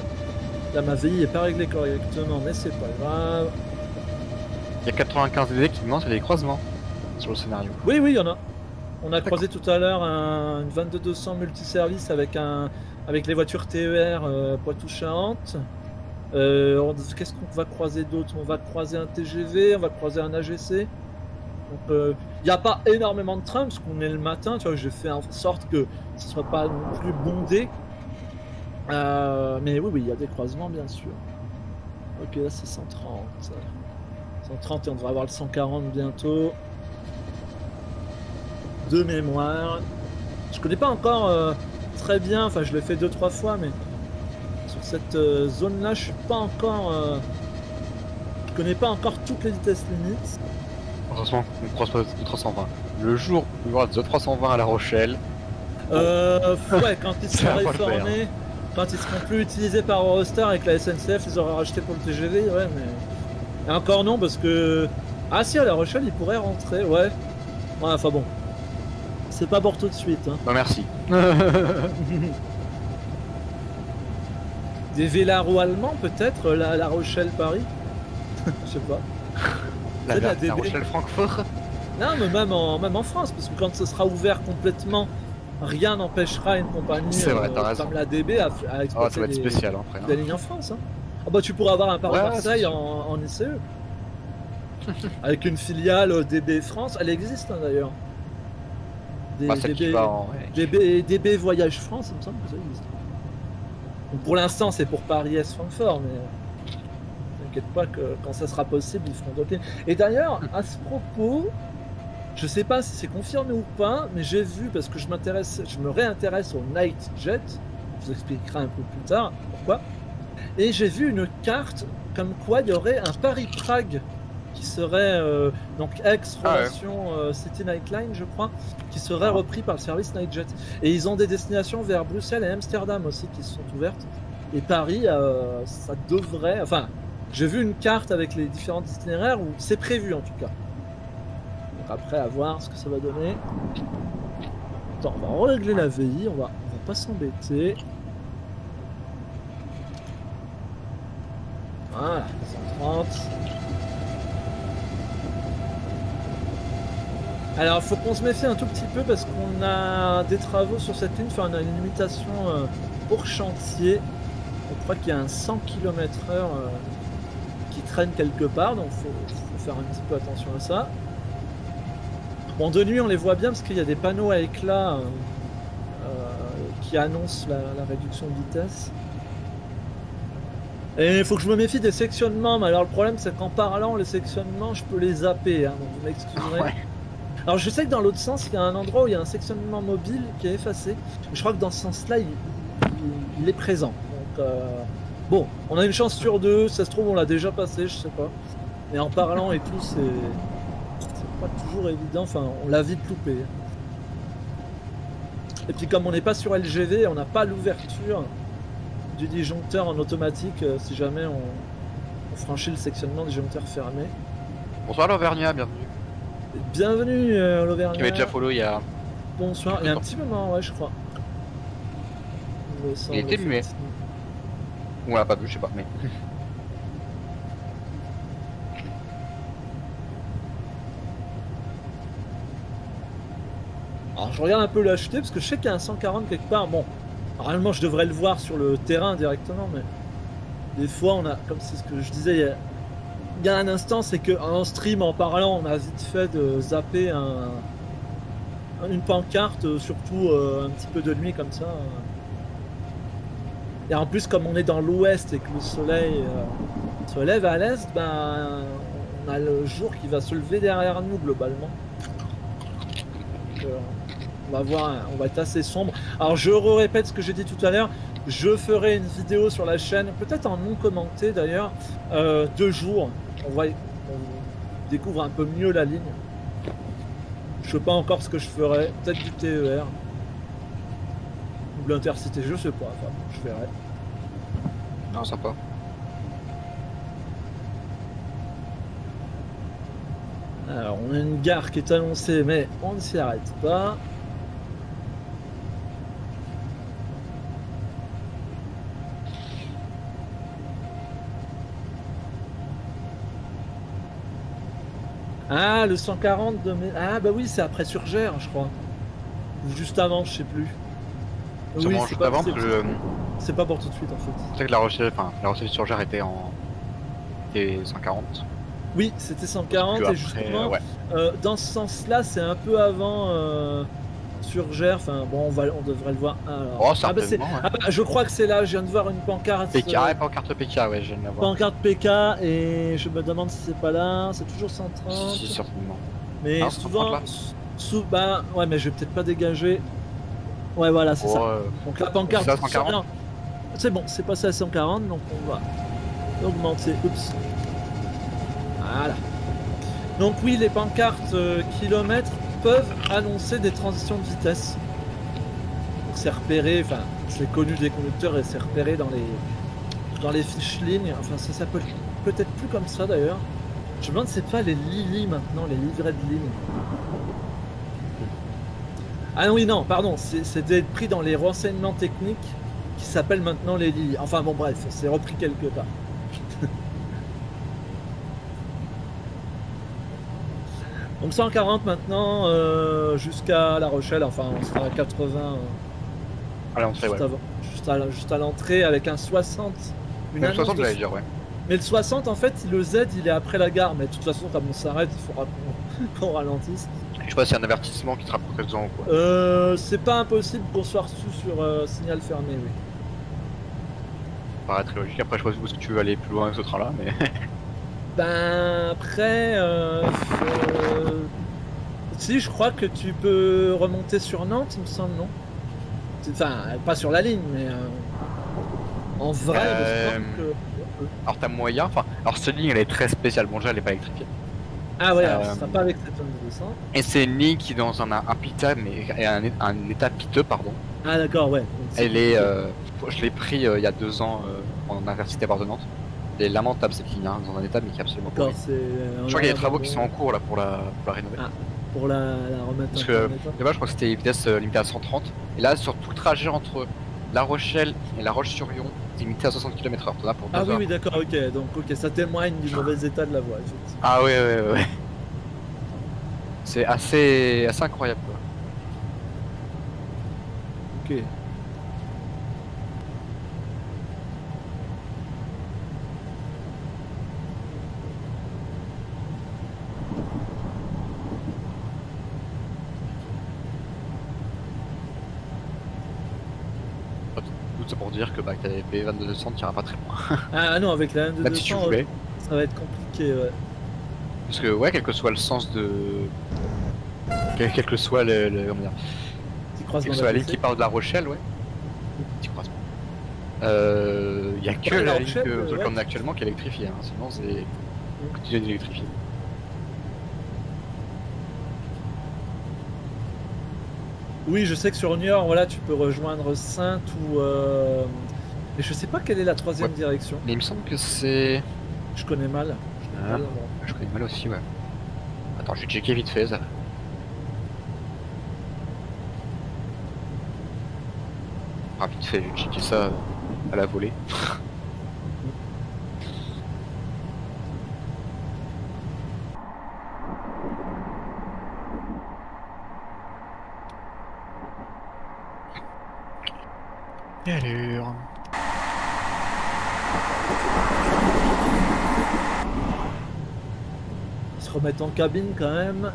là ma VI est pas réglée correctement, mais c'est pas grave. Il y a 95 DD qui demandent les croisements sur le scénario. Oui, il y en a. On a croisé tout à l'heure une 22200 multiservice avec les voitures TER Poitou-Charentes. Qu'est-ce qu'on va croiser d'autre? On va croiser un TGV, on va croiser un AGC. Il n'y a pas énormément de trains parce qu'on est le matin, tu vois, j'ai fait en sorte que ce ne soit pas non plus bondé. Mais oui, il y a des croisements bien sûr. Ok, là c'est 130. 130 et on devrait avoir le 140 bientôt. De mémoire. Je connais pas encore très bien, enfin je l'ai fait 2-3 fois, mais sur cette zone là je suis pas encore je connais pas encore toutes les vitesses limites. Heureusement on croise pas de 320. Le jour où il y aura de 320 à La Rochelle. Ouais, quand ils seront réformés, quand ils seront plus utilisés par Eurostar et que la SNCF ils auraient racheté pour le TGV, ouais, mais. Et encore non parce que. Ah si, à La Rochelle ils pourraient rentrer, ouais. Ouais, enfin bon. C'est pas pour tout de suite. Hein. Non, merci. Des Vélaro allemands, peut-être La Rochelle-Paris. Je sais pas. La Rochelle-Francfort. Non, mais même en France, parce que quand ce sera ouvert complètement, rien n'empêchera une compagnie vrai, comme la DB à exploiter ça va être spécial, après, hein. Des lignes en France. Hein. Ah bah, tu pourras avoir un Paris-Marseille en ICE. Avec une filiale DB France. Elle existe, hein, d'ailleurs. DB Voyage France, il me semble que ça existe. Donc pour l'instant, c'est pour Paris-Est-Francfort, mais t'inquiète pas que quand ça sera possible, ils feront d'autres. Et d'ailleurs, à ce propos, je sais pas si c'est confirmé ou pas, mais j'ai vu, parce que je me réintéresse au Nightjet, je vous expliquerai un peu plus tard pourquoi, et j'ai vu une carte comme quoi il y aurait un Paris-Prague qui serait donc ex-relation City Nightline, je crois, qui serait repris par le service Nightjet. Et ils ont des destinations vers Bruxelles et Amsterdam aussi qui se sont ouvertes. Et Paris, ça devrait... Enfin, j'ai vu une carte avec les différents itinéraires où c'est prévu en tout cas. Donc après, à voir ce que ça va donner. Attends, on va régler la VI, on va pas s'embêter. Voilà, 130... Alors il faut qu'on se méfie un tout petit peu parce qu'on a des travaux sur cette ligne, enfin on a une limitation pour chantier. Je crois qu'il y a un 100 km/h qui traîne quelque part, donc il faut faire un petit peu attention à ça. Bon, de nuit on les voit bien parce qu'il y a des panneaux à éclats qui annoncent la réduction de vitesse. Et il faut que je me méfie des sectionnements, mais alors le problème c'est qu'en parlant, les sectionnements, je peux les zapper, hein, donc vous m'excuserez. Ouais. Alors je sais que dans l'autre sens, il y a un endroit où il y a un sectionnement mobile qui est effacé. Je crois que dans ce sens-là, il est présent. Donc, bon, on a une chance sur deux, ça se trouve on l'a déjà passé, je sais pas. Mais en parlant et tout, c'est pas toujours évident, enfin on l'a vite loupé. Et puis comme on n'est pas sur LGV, on n'a pas l'ouverture du disjoncteur en automatique si jamais on franchit le sectionnement du disjoncteur fermé. Bonsoir l'Auvergnat, bienvenue. Bienvenue l'Auvergnat. Tu m'avais déjà follow il y a... Bonsoir, il y a un petit moment, ouais je crois. Il était muet. On l'a pas vu, je sais pas, mais... Alors je regarde un peu le HT parce que je sais qu'il y a un 140 quelque part, bon... Normalement je devrais le voir sur le terrain directement, mais des fois on a, comme c'est ce que je disais il y a un instant, c'est qu'en stream en parlant on a vite fait de zapper une pancarte, surtout un petit peu de nuit comme ça. Et en plus comme on est dans l'ouest et que le soleil se lève à l'est, ben, on a le jour qui va se lever derrière nous globalement. Donc, on va voir, on va être assez sombre. Alors je répète ce que j'ai dit tout à l'heure, je ferai une vidéo sur la chaîne, peut-être en non commenté d'ailleurs, deux jours. On découvre un peu mieux la ligne. Je sais pas encore ce que je ferai, peut-être du TER. Ou de l'intercité, je sais pas, enfin, je verrai. Non, sympa. Alors on a une gare qui est annoncée, mais on ne s'y arrête pas. Ah, le 140 de... Ah bah oui, c'est après Surgères, je crois. Ou juste avant, je sais plus. Oui, c'est pas avant, c'est pas pour tout de suite, en fait. C'est vrai que La Rochelle, enfin, La Rochelle-Surgère était en... était 140. Oui, c'était 140, et après, justement, ouais. Dans ce sens-là, c'est un peu avant Surgères. Enfin, bon, on devrait le voir. Alors... Oh, certainement, ah, bah, ouais. Ah, bah, je crois que c'est là, je viens de voir une pancarte... PK, pancarte PK, ouais, je viens de la voir. Pancarte PK, et je me demande si c'est pas là, c'est toujours 130. Si, certainement. Mais non, souvent... Bah, ouais, mais je vais peut-être pas dégager. Ouais, voilà, c'est ça. Donc la pancarte... C'est bon, c'est passé à 140, donc on va augmenter. Oups. Voilà. Donc oui, les pancartes kilomètres peuvent annoncer des transitions de vitesse. C'est repéré, enfin, c'est connu des conducteurs et c'est repéré dans les fiches lignes. Enfin, ça s'appelle peut-être plus comme ça d'ailleurs. Je me demande si c'est pas les LILI maintenant, les livrets de ligne. Ah non, oui, non, pardon, c'était pris dans les renseignements techniques qui s'appellent maintenant les LILI. Enfin bon, bref, c'est repris quelque part. Donc 140 maintenant jusqu'à La Rochelle, enfin on sera à 80 à l'entrée, ouais. Juste à l'entrée avec un 60. Même 60 j'allais dire, ouais. Mais le 60 en fait, le Z il est après la gare, mais de toute façon comme on s'arrête, il faudra qu'on ralentisse. Je sais pas si c'est un avertissement qui te rapproche de ans ou quoi. C'est pas impossible qu'on soit reçu sur signal fermé, oui. Ça paraît très logique, après je vois si tu veux aller plus loin avec ce train là, mais... Ben après, si je crois que tu peux remonter sur Nantes, il me semble, non? Enfin, pas sur la ligne, mais en vrai, je crois que... Alors t'as moyen, enfin, alors cette ligne elle est très spéciale, bon déjà elle est pas électrifiée. Ah ouais, alors, ça sera pas avec cette zone de descente. Et c'est une ligne qui est dans un état piteux, pardon. Ah d'accord, ouais. Elle est, je l'ai pris il y a 2 ans en université à bord de Nantes. C'est lamentable cette ligne, hein, dans un état mais qui est absolument pas. Je crois qu'il y a des travaux qui sont en cours là pour la rénover. Ah, pour la remettre. Parce que là-bas je crois que c'était vitesse limitée à 130. Et là sur tout le trajet entre La Rochelle et La Roche-sur-Yon, c'est limité à 60 km/h. Ah oui, heures. Oui d'accord, ok, donc ok, ça témoigne du mauvais état de la voie. Ah oui, oui, oui. C'est assez incroyable quoi. Ok. juste pour dire que bah, que la B2200 tira pas très loin. Ah non, avec la M2200, si ça va être compliqué, ouais. Parce que, ouais, quel que soit le sens de... Quel que soit le comment dire... Quel que soit la ligne qui part de La Rochelle, ouais. Petit croisement. Il n'y a que la ligne qu'on a actuellement qui est électrifiée, hein. Sinon c'est... Continue d'électrifier. Oui, je sais que sur Niort, voilà, tu peux rejoindre Saintes ou... Et je sais pas quelle est la troisième direction. Mais il me semble que c'est... Je connais mal. Ah, je connais mal aussi, ouais. Attends, je vais checker vite fait, ça. Ah, vite fait, je vais checker ça à la volée. Allure. Ils se remettent en cabine quand même.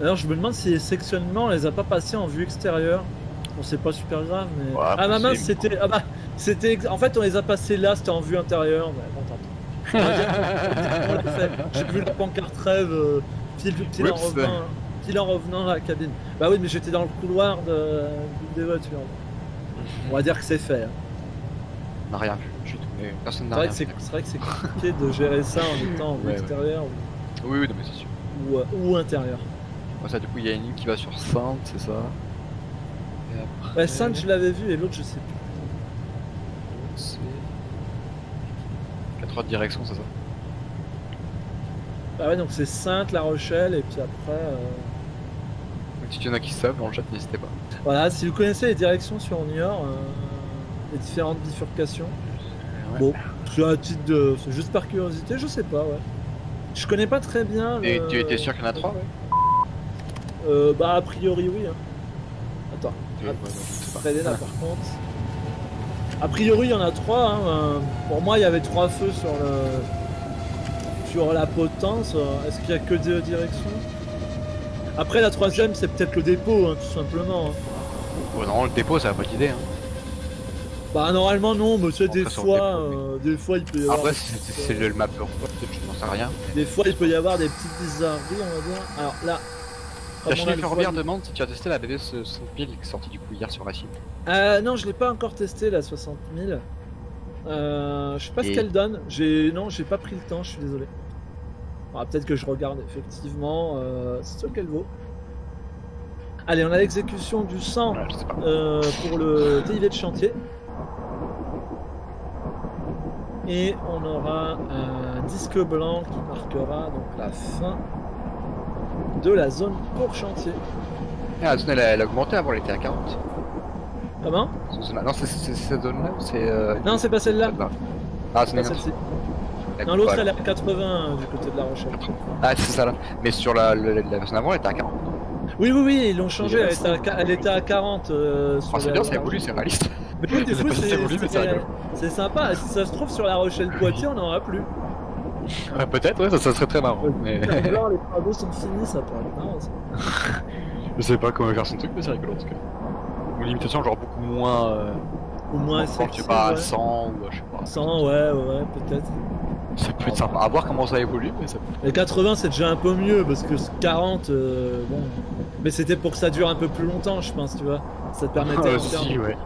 D'ailleurs, je me demande si les sectionnements, on les a pas passés en vue extérieure. Bon, c'est pas super grave, mais. Ouais, ah, ma mince, c'était. Ah, bah, c'était. En fait, on les a passés là, c'était en vue intérieure. Mais bon, t'entends. J'ai vu la pancarte rêve pile en revenant. Hein. En revenant à la cabine. Bah oui, mais j'étais dans le couloir des voitures. On va dire que c'est fait. Hein. On n'a rien vu. Personne n'a rien vu. C'est vrai que c'est compliqué de gérer ça en étant ouais, extérieur. Ouais. Ou... Oui, non, mais c'est sûr. Ou intérieur. Ouais, ça, du coup, il y a une ligne qui va sur Saintes, c'est ça. Et après... Ouais, Saintes, je l'avais vu et l'autre, je sais plus. C'est... 4 heures de direction, c'est ça. Ah ouais, donc c'est Saintes, La Rochelle, et puis après... Si tu en as qui savent, dans le chat, n'hésitez pas. Voilà, si vous connaissez les directions sur Niort, les différentes bifurcations. Ouais. Bon, c'est un titre de... C'est juste par curiosité, je sais pas, ouais. Je connais pas très bien... Et tu étais sûr qu'il y en a 3, ouais. Bah, a priori, oui. Hein. Attends. Oui, ouais, non, là, par contre. A priori, il y en a 3, hein. Pour moi, il y avait 3 feux sur le... Sur la potence, est-ce qu'il n'y a que deux directions? Après la troisième, c'est peut-être le dépôt, hein, tout simplement. Hein. Oh non, le dépôt, ça n'a pas d'idée. Hein. Bah normalement non, mais c'est des fois, des fois il peut y avoir. Après, c'est le map, peut-être je n'en sais rien. Des fois, il peut y avoir des petites bizarreries, on va dire. Alors là, la chaîne ferroviaire demande si tu as testé la BB 60 000 qui est sortie du coup hier sur la cible. Non, je l'ai pas encore testé la 60 000. Je sais pas ce qu'elle donne. Non, j'ai pas pris le temps, je suis désolé. Ah, peut-être que je regarde effectivement c'est ce qu'elle vaut. Allez, on a l'exécution du 100 pour le TGV de chantier. Et on aura un disque blanc qui marquera donc la fin de la zone pour chantier. Ah, la zone elle a augmenté, avant elle était à 40. Comment? Non, c'est cette zone là ou c'est... Non, c'est pas celle-là. Ah, c'est celle-ci. Non, l'autre elle est à 80 du côté de La Rochelle. Ah, c'est ça là. Mais sur la version avant, elle était à 40. Oui, oui, oui, ils l'ont changé. Elle était à 40. C'est bien, ça évolue, c'est réaliste. Mais oui, du coup, c'est sympa. Si ça se trouve sur La Rochelle-Poitiers, on n'en aura plus. Peut-être, ouais, ça serait très marrant. Les travaux sont finis, ça pourrait être marrant. Je sais pas comment faire son truc, mais c'est rigolo en tout cas. Limitation genre beaucoup moins ou moins je sais pas, ouais. 100 ou je sais pas 100 ouais peut-être ça peut être sympa à voir comment ça évolue mais ça peut... Et 80 c'est déjà un peu mieux parce que 40 bon mais c'était pour que ça dure un peu plus longtemps je pense tu vois ça te permettait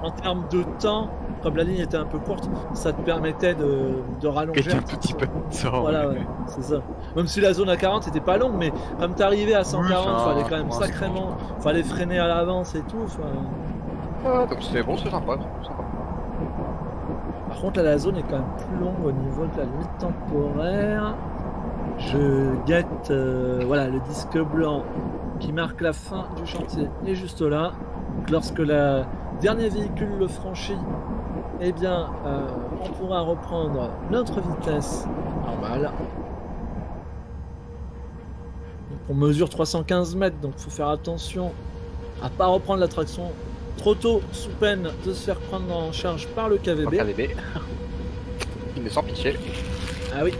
en termes de temps comme la ligne était un peu courte ça te permettait de rallonger un petit peu de temps voilà ouais, c'est ça même si la zone à 40 c'était pas longue mais comme t'arrivais à 140 fallait quand même sacrément fallait freiner à l'avance et tout donc c'est bon, c'est sympa, Par contre, là, la zone est quand même plus longue au niveau de la limite temporaire. Je guette voilà, le disque blanc qui marque la fin du chantier est juste là. Donc, lorsque le dernier véhicule le franchit, eh bien, on pourra reprendre notre vitesse normale. Donc, on mesure 315 mètres, donc il faut faire attention à ne pas reprendre la traction trop tôt, sous peine de se faire prendre en charge par le KVB. Le KVB. Il me sent piqué. Ah oui.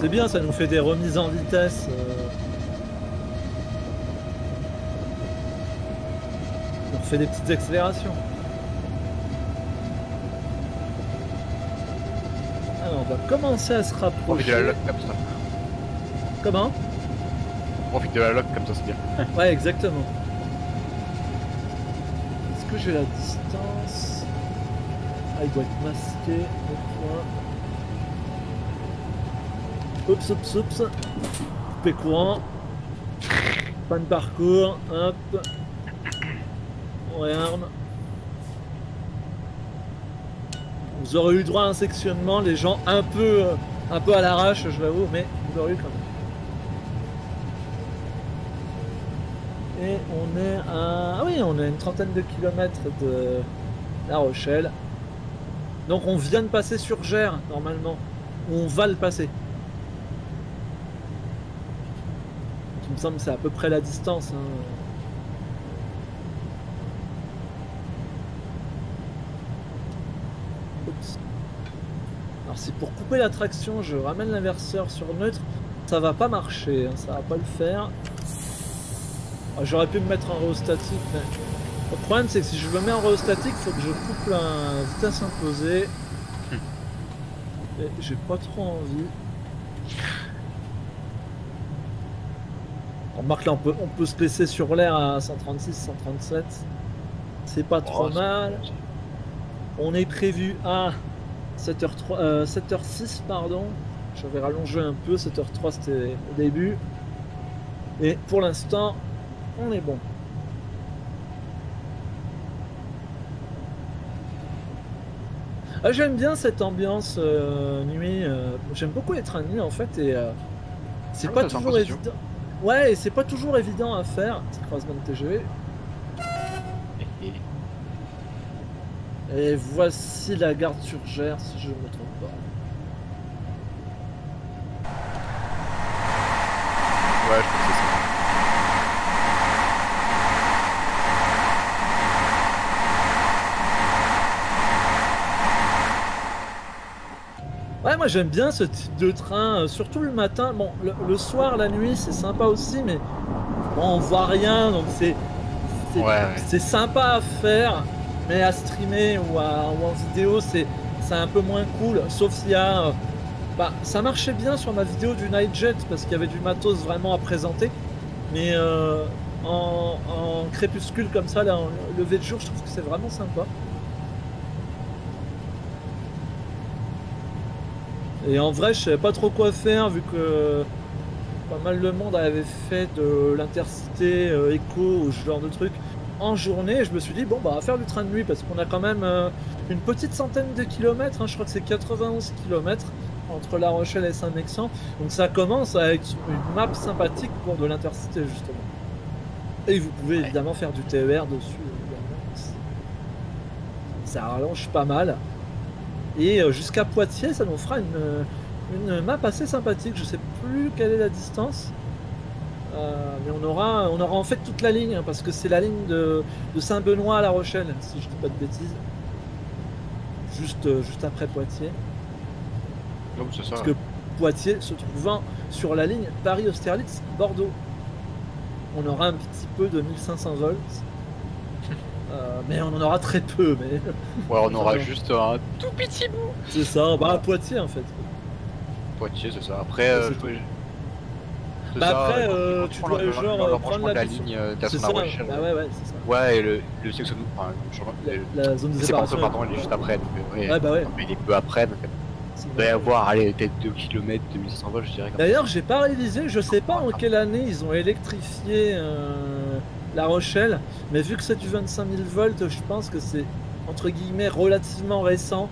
c'est bien, ça nous fait des remises en vitesse. On fait des petites accélérations. Alors on va commencer à se rapprocher. On profite de la lock comme ça. Comment? On profite de la lock comme ça, c'est bien. Ouais, exactement. Est-ce que j'ai la distance? Ah, il doit être masqué. Oups, oups, oups. Coupé courant. Pas de parcours. Hop. On réarme. Vous aurez eu droit à un sectionnement, les gens un peu à l'arrache, je l'avoue, mais vous aurez eu quand même. Et on est à... Ah oui, on est à une trentaine de kilomètres de La Rochelle. Donc on vient de passer Surgères, normalement. On va le passer. Il me semble que c'est à peu près la distance. Hein. Oups. Alors si pour couper la traction, je ramène l'inverseur sur neutre, ça va pas marcher, hein. Ça va pas le faire. J'aurais pu me mettre en rhéostatique, mais le problème c'est que si je me mets en rhéostatique, il faut que je coupe la vitesse imposée. Et j'ai pas trop envie. On remarque là, on peut se laisser sur l'air à 136, 137. C'est pas trop mal. On est prévu à 7h06, pardon. J'avais rallongé un peu, 7h03 c'était au début. Et pour l'instant, on est bon. Ah, j'aime bien cette ambiance nuit. J'aime beaucoup les trains de nuit en fait. Et c'est pas toujours évident. Ouais, et c'est pas toujours évident à faire. Petit croisement de TGV. Et voici la gare de Surgères, si je ne me trompe pas. Ouais, je pense que c'est ça. Ouais, moi j'aime bien ce type de train, surtout le matin. Bon, le soir, la nuit, c'est sympa aussi, mais bon, on voit rien, donc c'est sympa à faire. Mais à streamer ou en vidéo, c'est un peu moins cool. Sauf s'il y a... ça marchait bien sur ma vidéo du Nightjet parce qu'il y avait du matos vraiment à présenter. Mais en crépuscule comme ça, là, en lever de jour, je trouve que c'est vraiment sympa. Et en vrai, je savais pas trop quoi faire vu que pas mal de monde avait fait de l'intercité éco ou ce genre de truc. En journée, je me suis dit, bon, bah, on va faire du train de nuit parce qu'on a quand même une petite centaine de kilomètres. Hein, je crois que c'est 91 kilomètres entre La Rochelle et Saint-Maixent. Donc, ça commence avec une map sympathique pour de l'intercité, justement. Et vous pouvez évidemment faire du TER dessus. Ça rallonge pas mal. Et jusqu'à Poitiers, ça nous fera une map assez sympathique. Je sais plus quelle est la distance. Mais on aura en fait toute la ligne, hein, parce que c'est la ligne de Saint-Benoît à La Rochelle, si je dis pas de bêtises. Juste après Poitiers. Donc, c'est ça. Parce que Poitiers se trouvant sur la ligne Paris-Austerlitz-Bordeaux. On aura un petit peu de 1500 volts. Mais on en aura très peu. Mais... Ouais, on aura juste un tout petit bout. C'est ça, bah à Poitiers en fait. Poitiers, c'est ça. Après, après, tu dois genre prendre la ligne Saint-Maixent. Ouais, c'est ça. Ouais, et le section, enfin, la zone de séparation, pardon, elle est juste après. Ouais, bah ouais. Il est peu après, donc il doit y avoir, allez, peut-être 2 km, 2500 volts, je dirais. D'ailleurs, j'ai pas révisé, je sais pas en quelle année ils ont électrifié La Rochelle, mais vu que c'est du 25 000 volts, je pense que c'est, entre guillemets, relativement récent.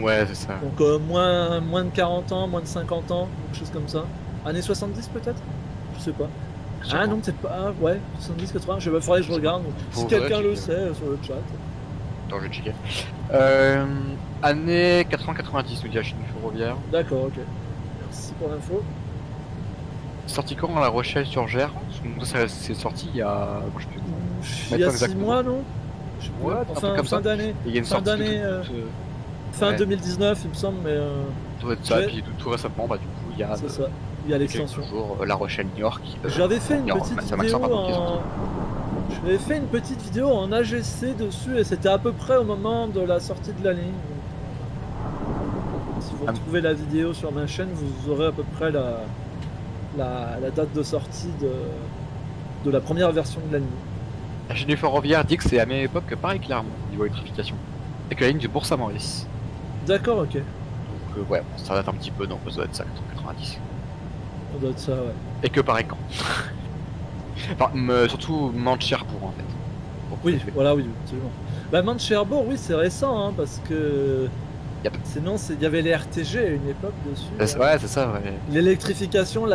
Ouais, c'est ça. Donc moins de 40 ans, moins de 50 ans, quelque chose comme ça. Années 70 peut-être? Je sais pas. Ah non, peut-être pas. Ah, ouais, 70, 80, je vais falloir que je regarde. Donc, si quelqu'un le sait sur le chat. Attends, je vais checker. Année 80-90, nous dit la chaîne ferroviaire. D'accord, ok. Merci pour l'info. Sorti quand La Rochelle-Surgère? C'est sorti il y a. Il y a 6 mois, non? Je sais pas. Fin d'année. Fin 2019, il me semble, mais. doit être ça, puis tout récemment, bah, du coup, il y a, l'extension. Toujours La Rochelle-Niort. J'avais fait une petite vidéo en... J'avais fait une petite vidéo en AGC dessus, et c'était à peu près au moment de la sortie de la ligne. Si vous retrouvez la vidéo sur ma chaîne, vous aurez à peu près la, la date de sortie de la première version de la ligne. La chaîne du ferroviaire dit que c'est à mes époques pareil, clairement, niveau électrification. Et que la ligne du Bourg-Saint-Maurice. D'accord, ok. Donc, ouais, bon, ça date un petit peu, donc ça doit être ça, 90. Ça doit être ça, ouais. Et que pareil, quand enfin, surtout Mantes-Cherbourg, en fait. Oui, voilà, oui, absolument. Bah, Mantes-Cherbourg, oui, c'est récent, hein, parce que. Sinon, il y avait les RTG à une époque dessus. Ouais, c'est ça, ouais. L'électrification, au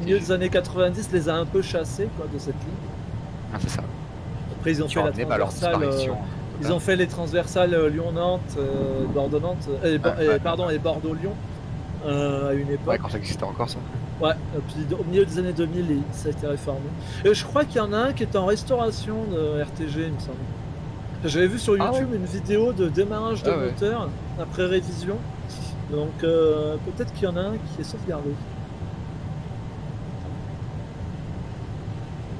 milieu des années 90, les a un peu chassés, quoi, de cette ligne. Ah, c'est ça. Après, ils ont fait la transversale. Ils ont fait les transversales Lyon-Nantes, Bordeaux-Nantes, pardon, et Bordeaux-Lyon à une époque. Ouais, quand ça existait encore, ça. Ouais, puis au milieu des années 2000, ça a été réformé. Et je crois qu'il y en a un qui est en restauration de RTG, il me semble. J'avais vu sur YouTube une vidéo de démarrage de moteur après révision. Donc peut-être qu'il y en a un qui est sauvegardé.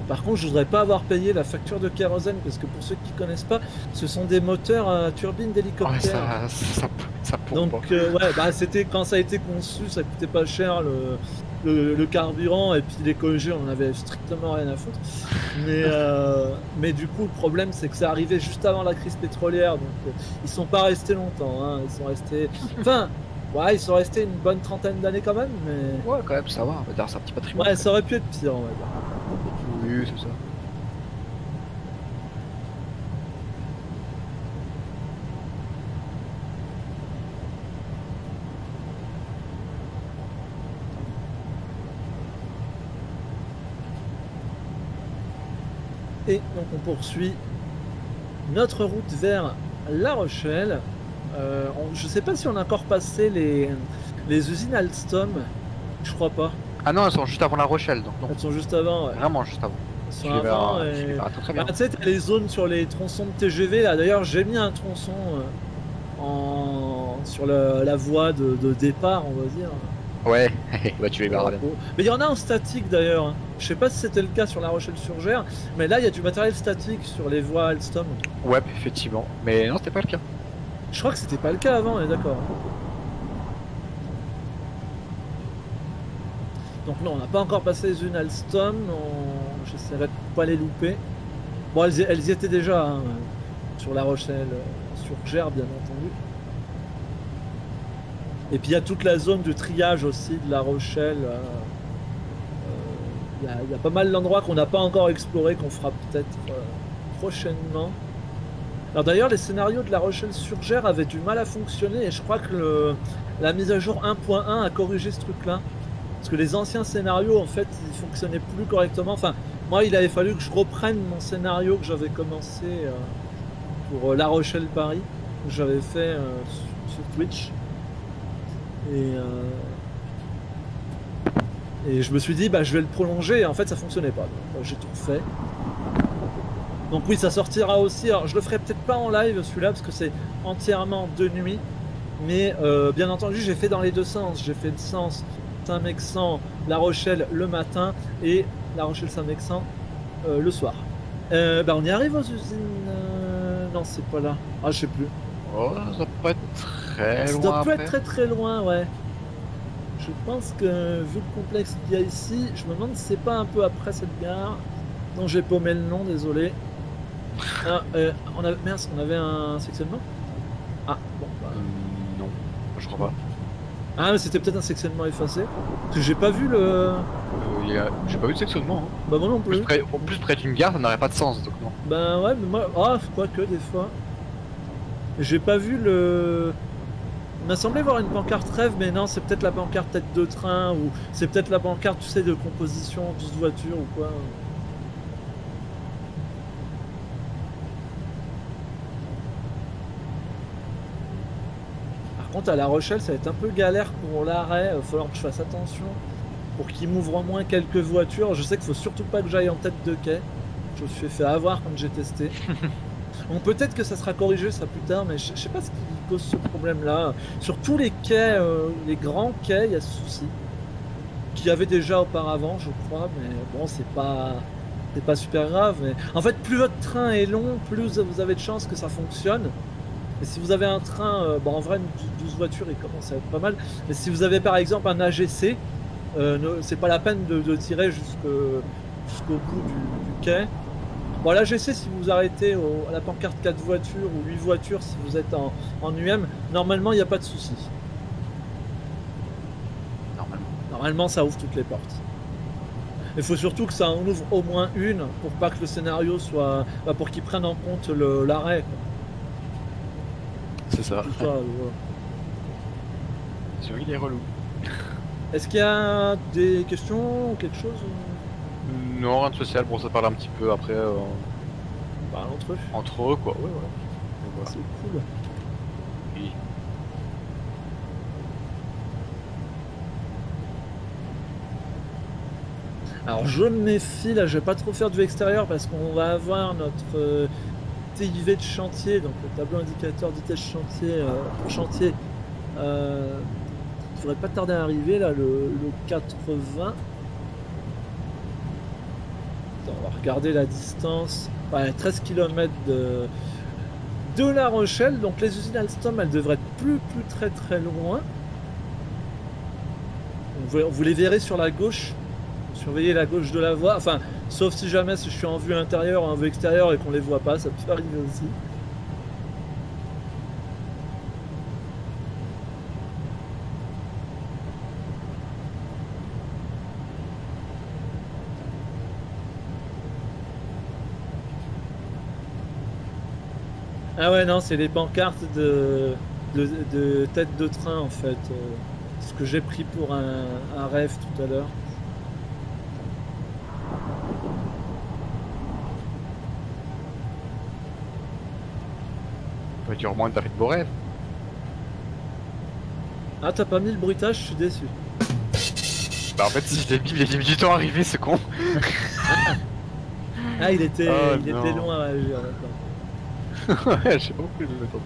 Par contre, je voudrais pas avoir payé la facture de kérosène, parce que pour ceux qui connaissent pas, ce sont des moteurs à turbine d'hélicoptère. Ouais, ça pompe. Donc, ouais, bah, c'était quand ça a été conçu, ça coûtait pas cher le carburant, et puis l'écologie, on en avait strictement rien à foutre. Mais du coup, le problème, c'est que ça arrivait juste avant la crise pétrolière, donc ils sont pas restés longtemps. Hein, ils sont restés. Enfin. Ouais, ils sont restés une bonne trentaine d'années quand même, mais. Ouais, quand même, ça va, c'est un petit patrimoine. Ouais, ça aurait pu être pire, on va dire. Oui, c'est ça. Et donc, on poursuit notre route vers La Rochelle. Je sais pas si on a encore passé les usines Alstom, je crois pas. Ah non, elles sont juste avant La Rochelle, donc non. Elles sont juste avant, ouais. Vraiment juste avant. Elles sont avant, tu sais, t'as les zones sur les tronçons de TGV, là. D'ailleurs, j'ai mis un tronçon sur la voie de départ, on va dire. Ouais, bah tu les verras. Mais il y en a en statique d'ailleurs. Je sais pas si c'était le cas sur La Rochelle-Surgère, mais là, il y a du matériel statique sur les voies Alstom. Ouais, effectivement. Mais non, c'était pas le cas. Je crois que c'était pas le cas avant, on est d'accord. Donc non, on n'a pas encore passé les unes Alstom, j'essaierai de pas les louper. Bon, elles y étaient déjà, hein, sur La Rochelle, sur Gers, bien entendu. Et puis il y a toute la zone de triage aussi de La Rochelle. Il y a pas mal d'endroits qu'on n'a pas encore explorés, qu'on fera peut-être prochainement. Alors d'ailleurs, les scénarios de La Rochelle-Surgère avaient du mal à fonctionner, et je crois que la mise à jour 1.1 a corrigé ce truc-là. Parce que les anciens scénarios, en fait, ils fonctionnaient plus correctement. Enfin, moi, il avait fallu que je reprenne mon scénario que j'avais commencé pour La Rochelle-Paris, que j'avais fait sur Twitch. Et je me suis dit, bah, je vais le prolonger, et en fait, ça fonctionnait pas. J'ai tout fait. Donc oui, ça sortira aussi. Alors je le ferai peut-être pas en live celui-là, parce que c'est entièrement de nuit. Mais bien entendu, j'ai fait dans les deux sens. J'ai fait le sens Saint-Maixent, La Rochelle le matin, et La Rochelle-Saint-Maixent le soir. Bah, on y arrive aux usines. Non, c'est pas là. Ah, je sais plus. Oh, ça doit pas être très loin. Ça doit pas être très très loin, ouais. Je pense que vu le complexe qu'il y a ici, je me demande si c'est pas un peu après cette gare. Non, j'ai paumé le nom, désolé. Ah, mince, on avait un sectionnement. Ah, bon, bah... non, je crois pas. Ah, mais c'était peut-être un sectionnement effacé. Parce que j'ai pas vu le... J'ai pas vu de sectionnement. Hein. Bah moi non plus. En plus, près d'une gare, ça n'aurait pas de sens, donc non. Bah ouais, mais moi... Ah, quoi que, des fois... J'ai pas vu le... Il m'a semblé voir une pancarte rêve, mais non, c'est peut-être la pancarte tête de train, ou... C'est peut-être la pancarte, tu sais, de composition 12 voitures ou quoi. À La Rochelle, ça va être un peu galère pour l'arrêt, il va falloir que je fasse attention pour qu'il m'ouvre au moins quelques voitures. Je sais qu'il faut surtout pas que j'aille en tête de quai, je me suis fait avoir quand j'ai testé. Bon, peut-être que ça sera corrigé ça plus tard, mais je ne sais pas ce qui cause ce problème-là. Sur tous les quais, les grands quais, il y a ce souci. Qu'il y avait déjà auparavant, je crois, mais bon, c'est pas super grave. Mais... En fait, plus votre train est long, plus vous avez de chances que ça fonctionne. Et si vous avez un train, bon, en vrai, 12 voitures, il commence à être pas mal. Mais si vous avez par exemple un AGC, c'est pas la peine de tirer jusqu'au bout du quai. Bon, l'AGC, si vous arrêtez à la pancarte 4 voitures ou 8 voitures, si vous êtes en UM, normalement, il n'y a pas de souci. Normalement, ça ouvre toutes les portes. Il faut surtout que ça en ouvre au moins une pour pas que le scénario soit. Bah, pour qu'ils prennent en compte l'arrêt. C'est ça. Tout ça, ouais. Sur il est relou. Est-ce qu'il y a des questions ou quelque chose? Non, rien de social. Bon, ça parle un petit peu après. Bah, entre eux. Entre eux, quoi. Ouais, ouais. C'est cool. Oui. Alors, je me méfie. Là, je vais pas trop faire du extérieur parce qu'on va avoir notre. TIV de chantier, donc le tableau indicateur vitesse chantier pour chantier, il faudrait pas tarder à arriver là, le 80. Attends, on va regarder la distance, ouais, 13 km de La Rochelle, donc les usines Alstom, elles devraient être plus très loin. Vous les verrez sur la gauche. Surveiller la gauche de la voie, enfin, sauf si jamais je suis en vue intérieure ou en vue extérieure et qu'on les voit pas, ça peut arriver aussi. Ah ouais, non, c'est les pancartes de tête de train en fait, ce que j'ai pris pour un rêve tout à l'heure. Mais tu remontes, t'as fait de beaux rêves. Ah, t'as pas mis le bruitage, je suis déçu. Bah en fait si je l'ai mis, il a mis du temps à arriver ce con. Ah il était loin à agir, d'accord. Ouais, je sais pas où je vais m'attendre.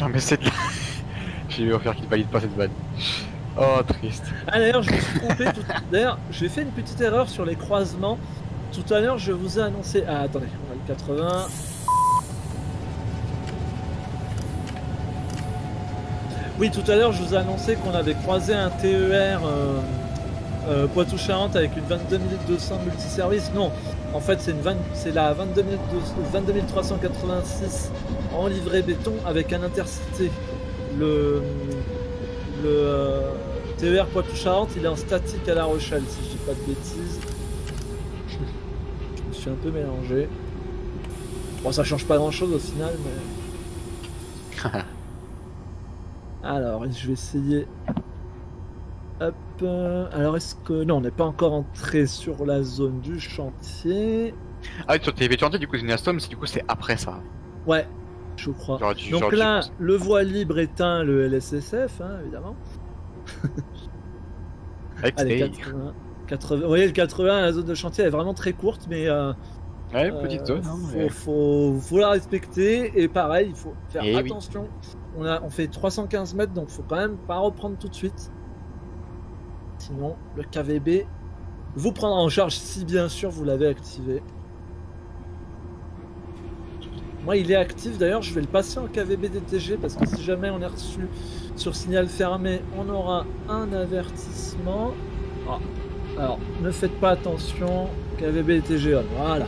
Non mais c'est de la... J'ai eu offert qu'il valide pas cette vanne. Oh triste. Ah d'ailleurs je me suis trompé tout... D'ailleurs j'ai fait une petite erreur sur les croisements. Tout à l'heure, je vous ai annoncé... Ah, attendez, on a le 80. Oui, tout à l'heure, je vous ai annoncé qu'on avait croisé un TER Poitou-Charentes avec une 22200 multiservice. Non, en fait, c'est la 22386 en livré béton avec un intercité. Le TER Poitou-Charentes, il est en statique à La Rochelle, si je dis pas de bêtises. Un peu mélangé. Bon, ça change pas grand chose au final, mais... Alors, je vais essayer... Hop... Alors, est-ce que... Non, on n'est pas encore entré sur la zone du chantier... Ah oui, sur TGV chantier, du coup, c'est une Alstom, du coup, c'est après ça. Ouais, je crois. Donc là, le voie libre éteint le LSSF, hein, évidemment. Allez, 80. Vous voyez, le 80, la zone de chantier, elle est vraiment très courte, mais... ouais, petite zone. Faut la respecter, et pareil, il faut faire et attention. Oui. On fait 315 mètres, donc faut quand même pas reprendre tout de suite. Sinon, le KVB vous prendra en charge si, bien sûr, vous l'avez activé. Moi, il est actif. D'ailleurs, je vais le passer en KVB DTG, parce que si jamais on est reçu sur signal fermé, on aura un avertissement. Oh. Alors, ne faites pas attention, KVB et TGV, voilà.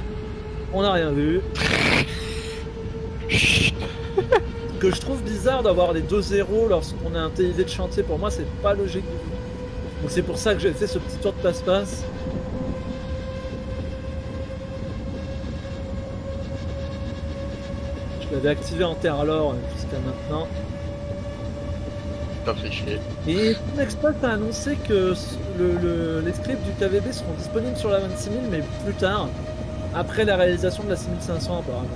On n'a rien vu. Que je trouve bizarre d'avoir les 2-0 lorsqu'on a un TIV de chantier, pour moi, c'est pas logique du tout. Donc c'est pour ça que j'ai fait ce petit tour de passe-passe. Je l'avais activé en Terre-Lore jusqu'à maintenant. Et SimExpress a annoncé que les scripts du KVB seront disponibles sur la 26000, mais plus tard, après la réalisation de la 6500 apparemment.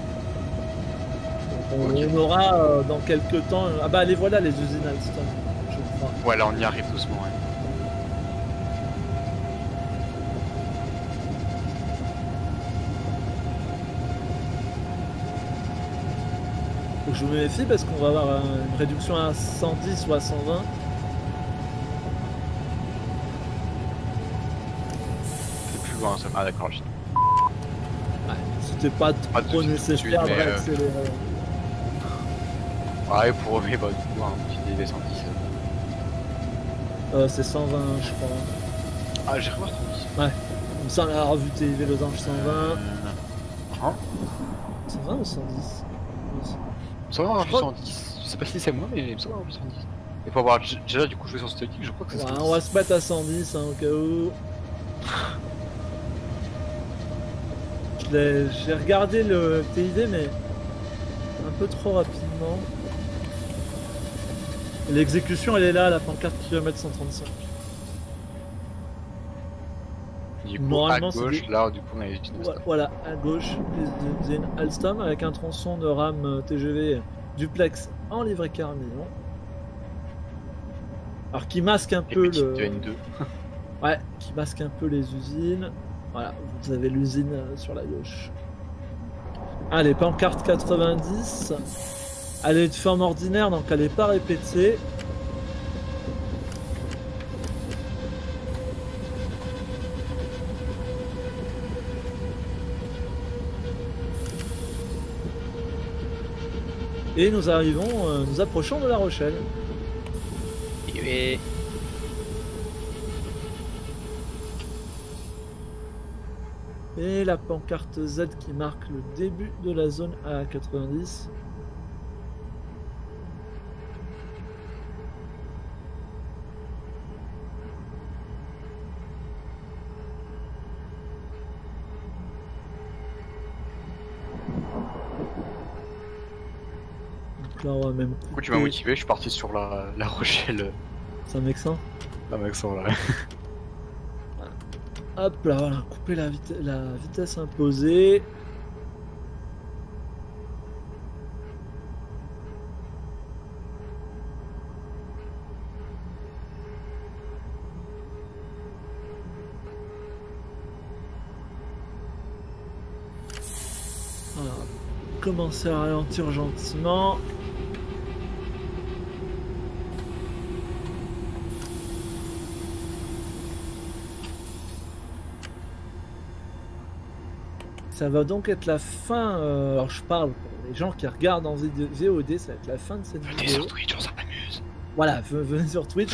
Donc on aura dans quelques temps... Ah bah les voilà les usines Alstom, je crois. Voilà, on y arrive doucement. Ouais. Faut que je me méfie parce qu'on va avoir une réduction à 110 ou à 120. C'est plus loin, ça. Ah d'accord, je... Ouais, c'était pas trop nécessaire d'accélérer. Ouais, pour revenir, bah du coup, un petit délai 110. C'est 120, je crois. Ah, j'ai remarqué 110. Ouais. Comme ça, là, vu TGV Los Angeles 120. Hein 120 ou 110 110, je sais pas si c'est moi, mais il me semble 110. Et pour avoir déjà du coup joué sur Static, je crois que c'est ça. Ouais, on va se battre à 110 hein, au cas où. J'ai regardé le TID, mais un peu trop rapidement. L'exécution elle est là à la pancarte km 135. Du coup, normalement, à gauche, là, du coup, on a une Alstom. Voilà, à gauche, c'est une Alstom avec un tronçon de rame TGV duplex en livret Carmillon. Alors, qui masque un peu le... N2. Ouais, qui masque un peu les usines. Voilà, vous avez l'usine sur la gauche. Allez, pancarte 90. Elle est de forme ordinaire, donc elle n'est pas répétée. Et nous arrivons, nous approchons de La Rochelle. Oui. Et la pancarte Z qui marque le début de la zone A90. Là, on va même couper. Du coup, tu m'as motivé, je suis parti sur la Rochelle. Saint-Maixent ? Saint-Maixent, là. Voilà. Hop là, voilà, couper la vitesse imposée. Voilà, commencer à ralentir gentiment. Ça va donc être la fin, alors je parle pour les gens qui regardent en VOD, ça va être la fin de cette vidéo. Venez sur Twitch, on s'amuse. Voilà, venez sur Twitch,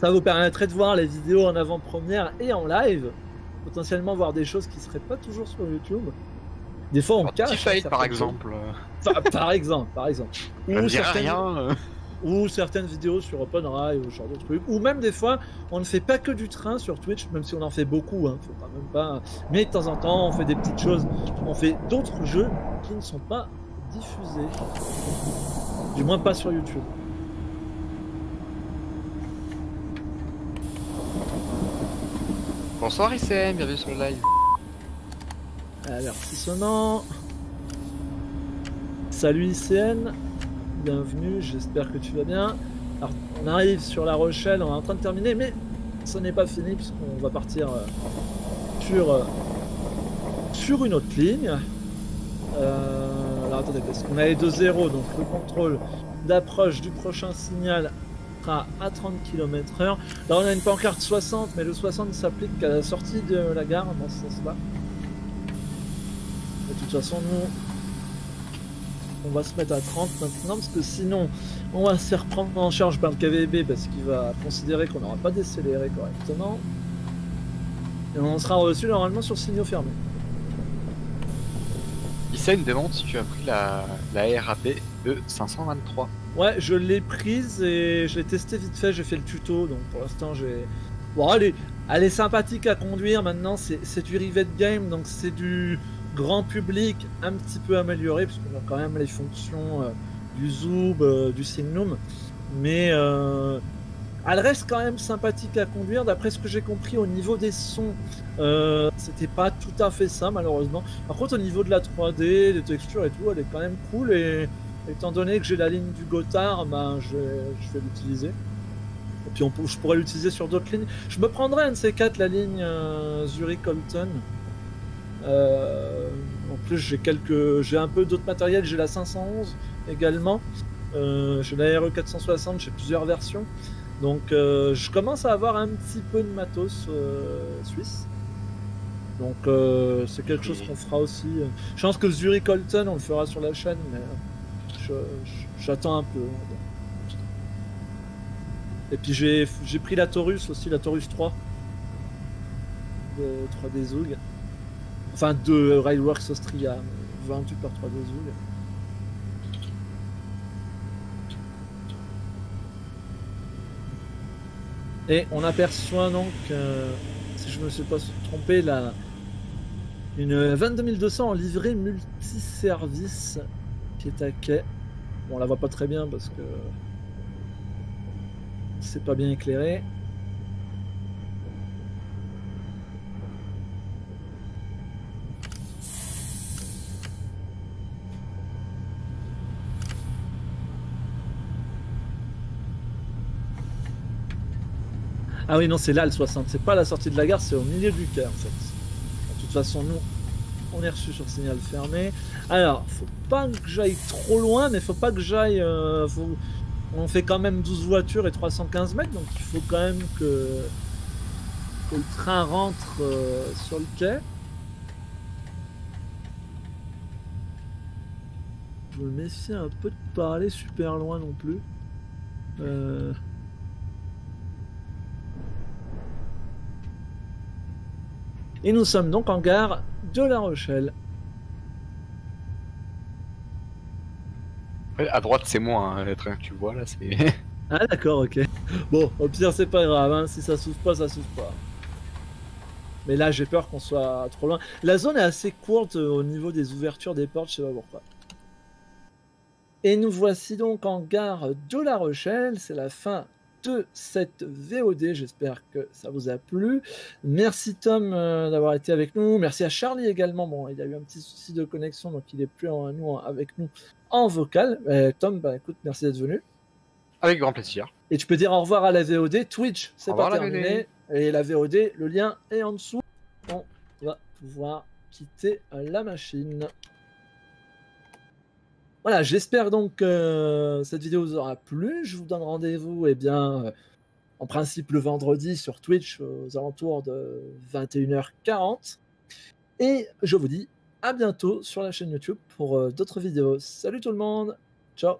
ça vous permettrait de voir les vidéos en avant-première et en live, potentiellement voir des choses qui ne seraient pas toujours sur YouTube. Des fois on cache. Fight, par exemple. Enfin, par exemple. Ou certaines... ou certaines vidéos sur OpenRail ou ce genre de trucs, ou même des fois on ne fait pas que du train sur Twitch, même si on en fait beaucoup, hein, faut pas, même pas, mais de temps en temps on fait des petites choses, on fait d'autres jeux qui ne sont pas diffusés, du moins pas sur YouTube. Bonsoir ICN, bienvenue sur le live. Alors, Sissonnant, salut ICN. Bienvenue, j'espère que tu vas bien. Alors, on arrive sur La Rochelle, on est en train de terminer, mais ce n'est pas fini puisqu'on va partir sur une autre ligne. Alors, attendez, parce qu'on allait de 0, donc le contrôle d'approche du prochain signal sera à 30 km/h. Là, on a une pancarte 60, mais le 60 s'applique qu'à la sortie de la gare, dans ce sens-là. De toute façon, nous... on va se mettre à 30 maintenant parce que sinon on va se faire prendre en charge par le KVB parce qu'il va considérer qu'on n'aura pas décéléré correctement et on sera reçu normalement sur signaux fermés. Issa me demande si tu as pris la RAP E523. Ouais, je l'ai prise et je l'ai testée vite fait, j'ai fait le tuto, donc pour l'instant j'ai... Bon, elle est sympathique à conduire maintenant, c'est du rivet game, donc c'est du... grand public un petit peu amélioré parce qu'on a quand même les fonctions du zoom, du signum, mais elle reste quand même sympathique à conduire. D'après ce que j'ai compris au niveau des sons, c'était pas tout à fait ça malheureusement. Par contre au niveau de la 3D, des textures et tout, elle est quand même cool et étant donné que j'ai la ligne du Gotthard, ben, je vais l'utiliser. Et puis je pourrais l'utiliser sur d'autres lignes. Je me prendrai un de ces quatre, la ligne Zurich-Holton. En plus j'ai un peu d'autres matériels, j'ai la 511 également. J'ai la RE460, j'ai plusieurs versions. Donc je commence à avoir un petit peu de matos suisse. Donc c'est quelque chose qu'on fera aussi. Je pense que Zurich Holton, on le fera sur la chaîne, mais j'attends un peu. Et puis j'ai pris la Taurus aussi, la Taurus 3 de 3D Zug. Enfin de Railworks Austria, vendu par 3D Zug. Et on aperçoit donc, si je ne me suis pas trompé, là, une 22200 en livrée multiservice qui est à quai. Bon, on la voit pas très bien parce que c'est pas bien éclairé. Ah oui, non, c'est là le 60, c'est pas la sortie de la gare, c'est au milieu du quai en fait. De toute façon, nous, on est reçu sur signal fermé. Alors, faut pas que j'aille trop loin, mais faut pas que j'aille... On fait quand même 12 voitures et 315 mètres, donc il faut quand même que le train rentre sur le quai. Je me méfie un peu de parler super loin non plus. Et nous sommes donc en gare de La Rochelle. À droite, c'est moi, hein, le train que tu vois là, c'est... Ah d'accord, ok. Bon, au pire, c'est pas grave, hein. Si ça s'ouvre pas, ça s'ouvre pas. Mais là, j'ai peur qu'on soit trop loin. La zone est assez courte au niveau des ouvertures des portes, je sais pas pourquoi. Et nous voici donc en gare de La Rochelle, c'est la fin de cette VOD, j'espère que ça vous a plu. Merci Tom d'avoir été avec nous, merci à Charlie également. Bon, il a eu un petit souci de connexion, donc il est plus avec nous en vocal. Tom, bah écoute, merci d'être venu. Avec grand plaisir. Et tu peux dire au revoir à la VOD. Twitch, c'est pas terminé. Et la VOD, le lien est en dessous. On va pouvoir quitter la machine. Voilà, j'espère donc que cette vidéo vous aura plu. Je vous donne rendez-vous, eh bien, en principe le vendredi sur Twitch aux alentours de 21h40. Et je vous dis à bientôt sur la chaîne YouTube pour d'autres vidéos. Salut tout le monde, ciao!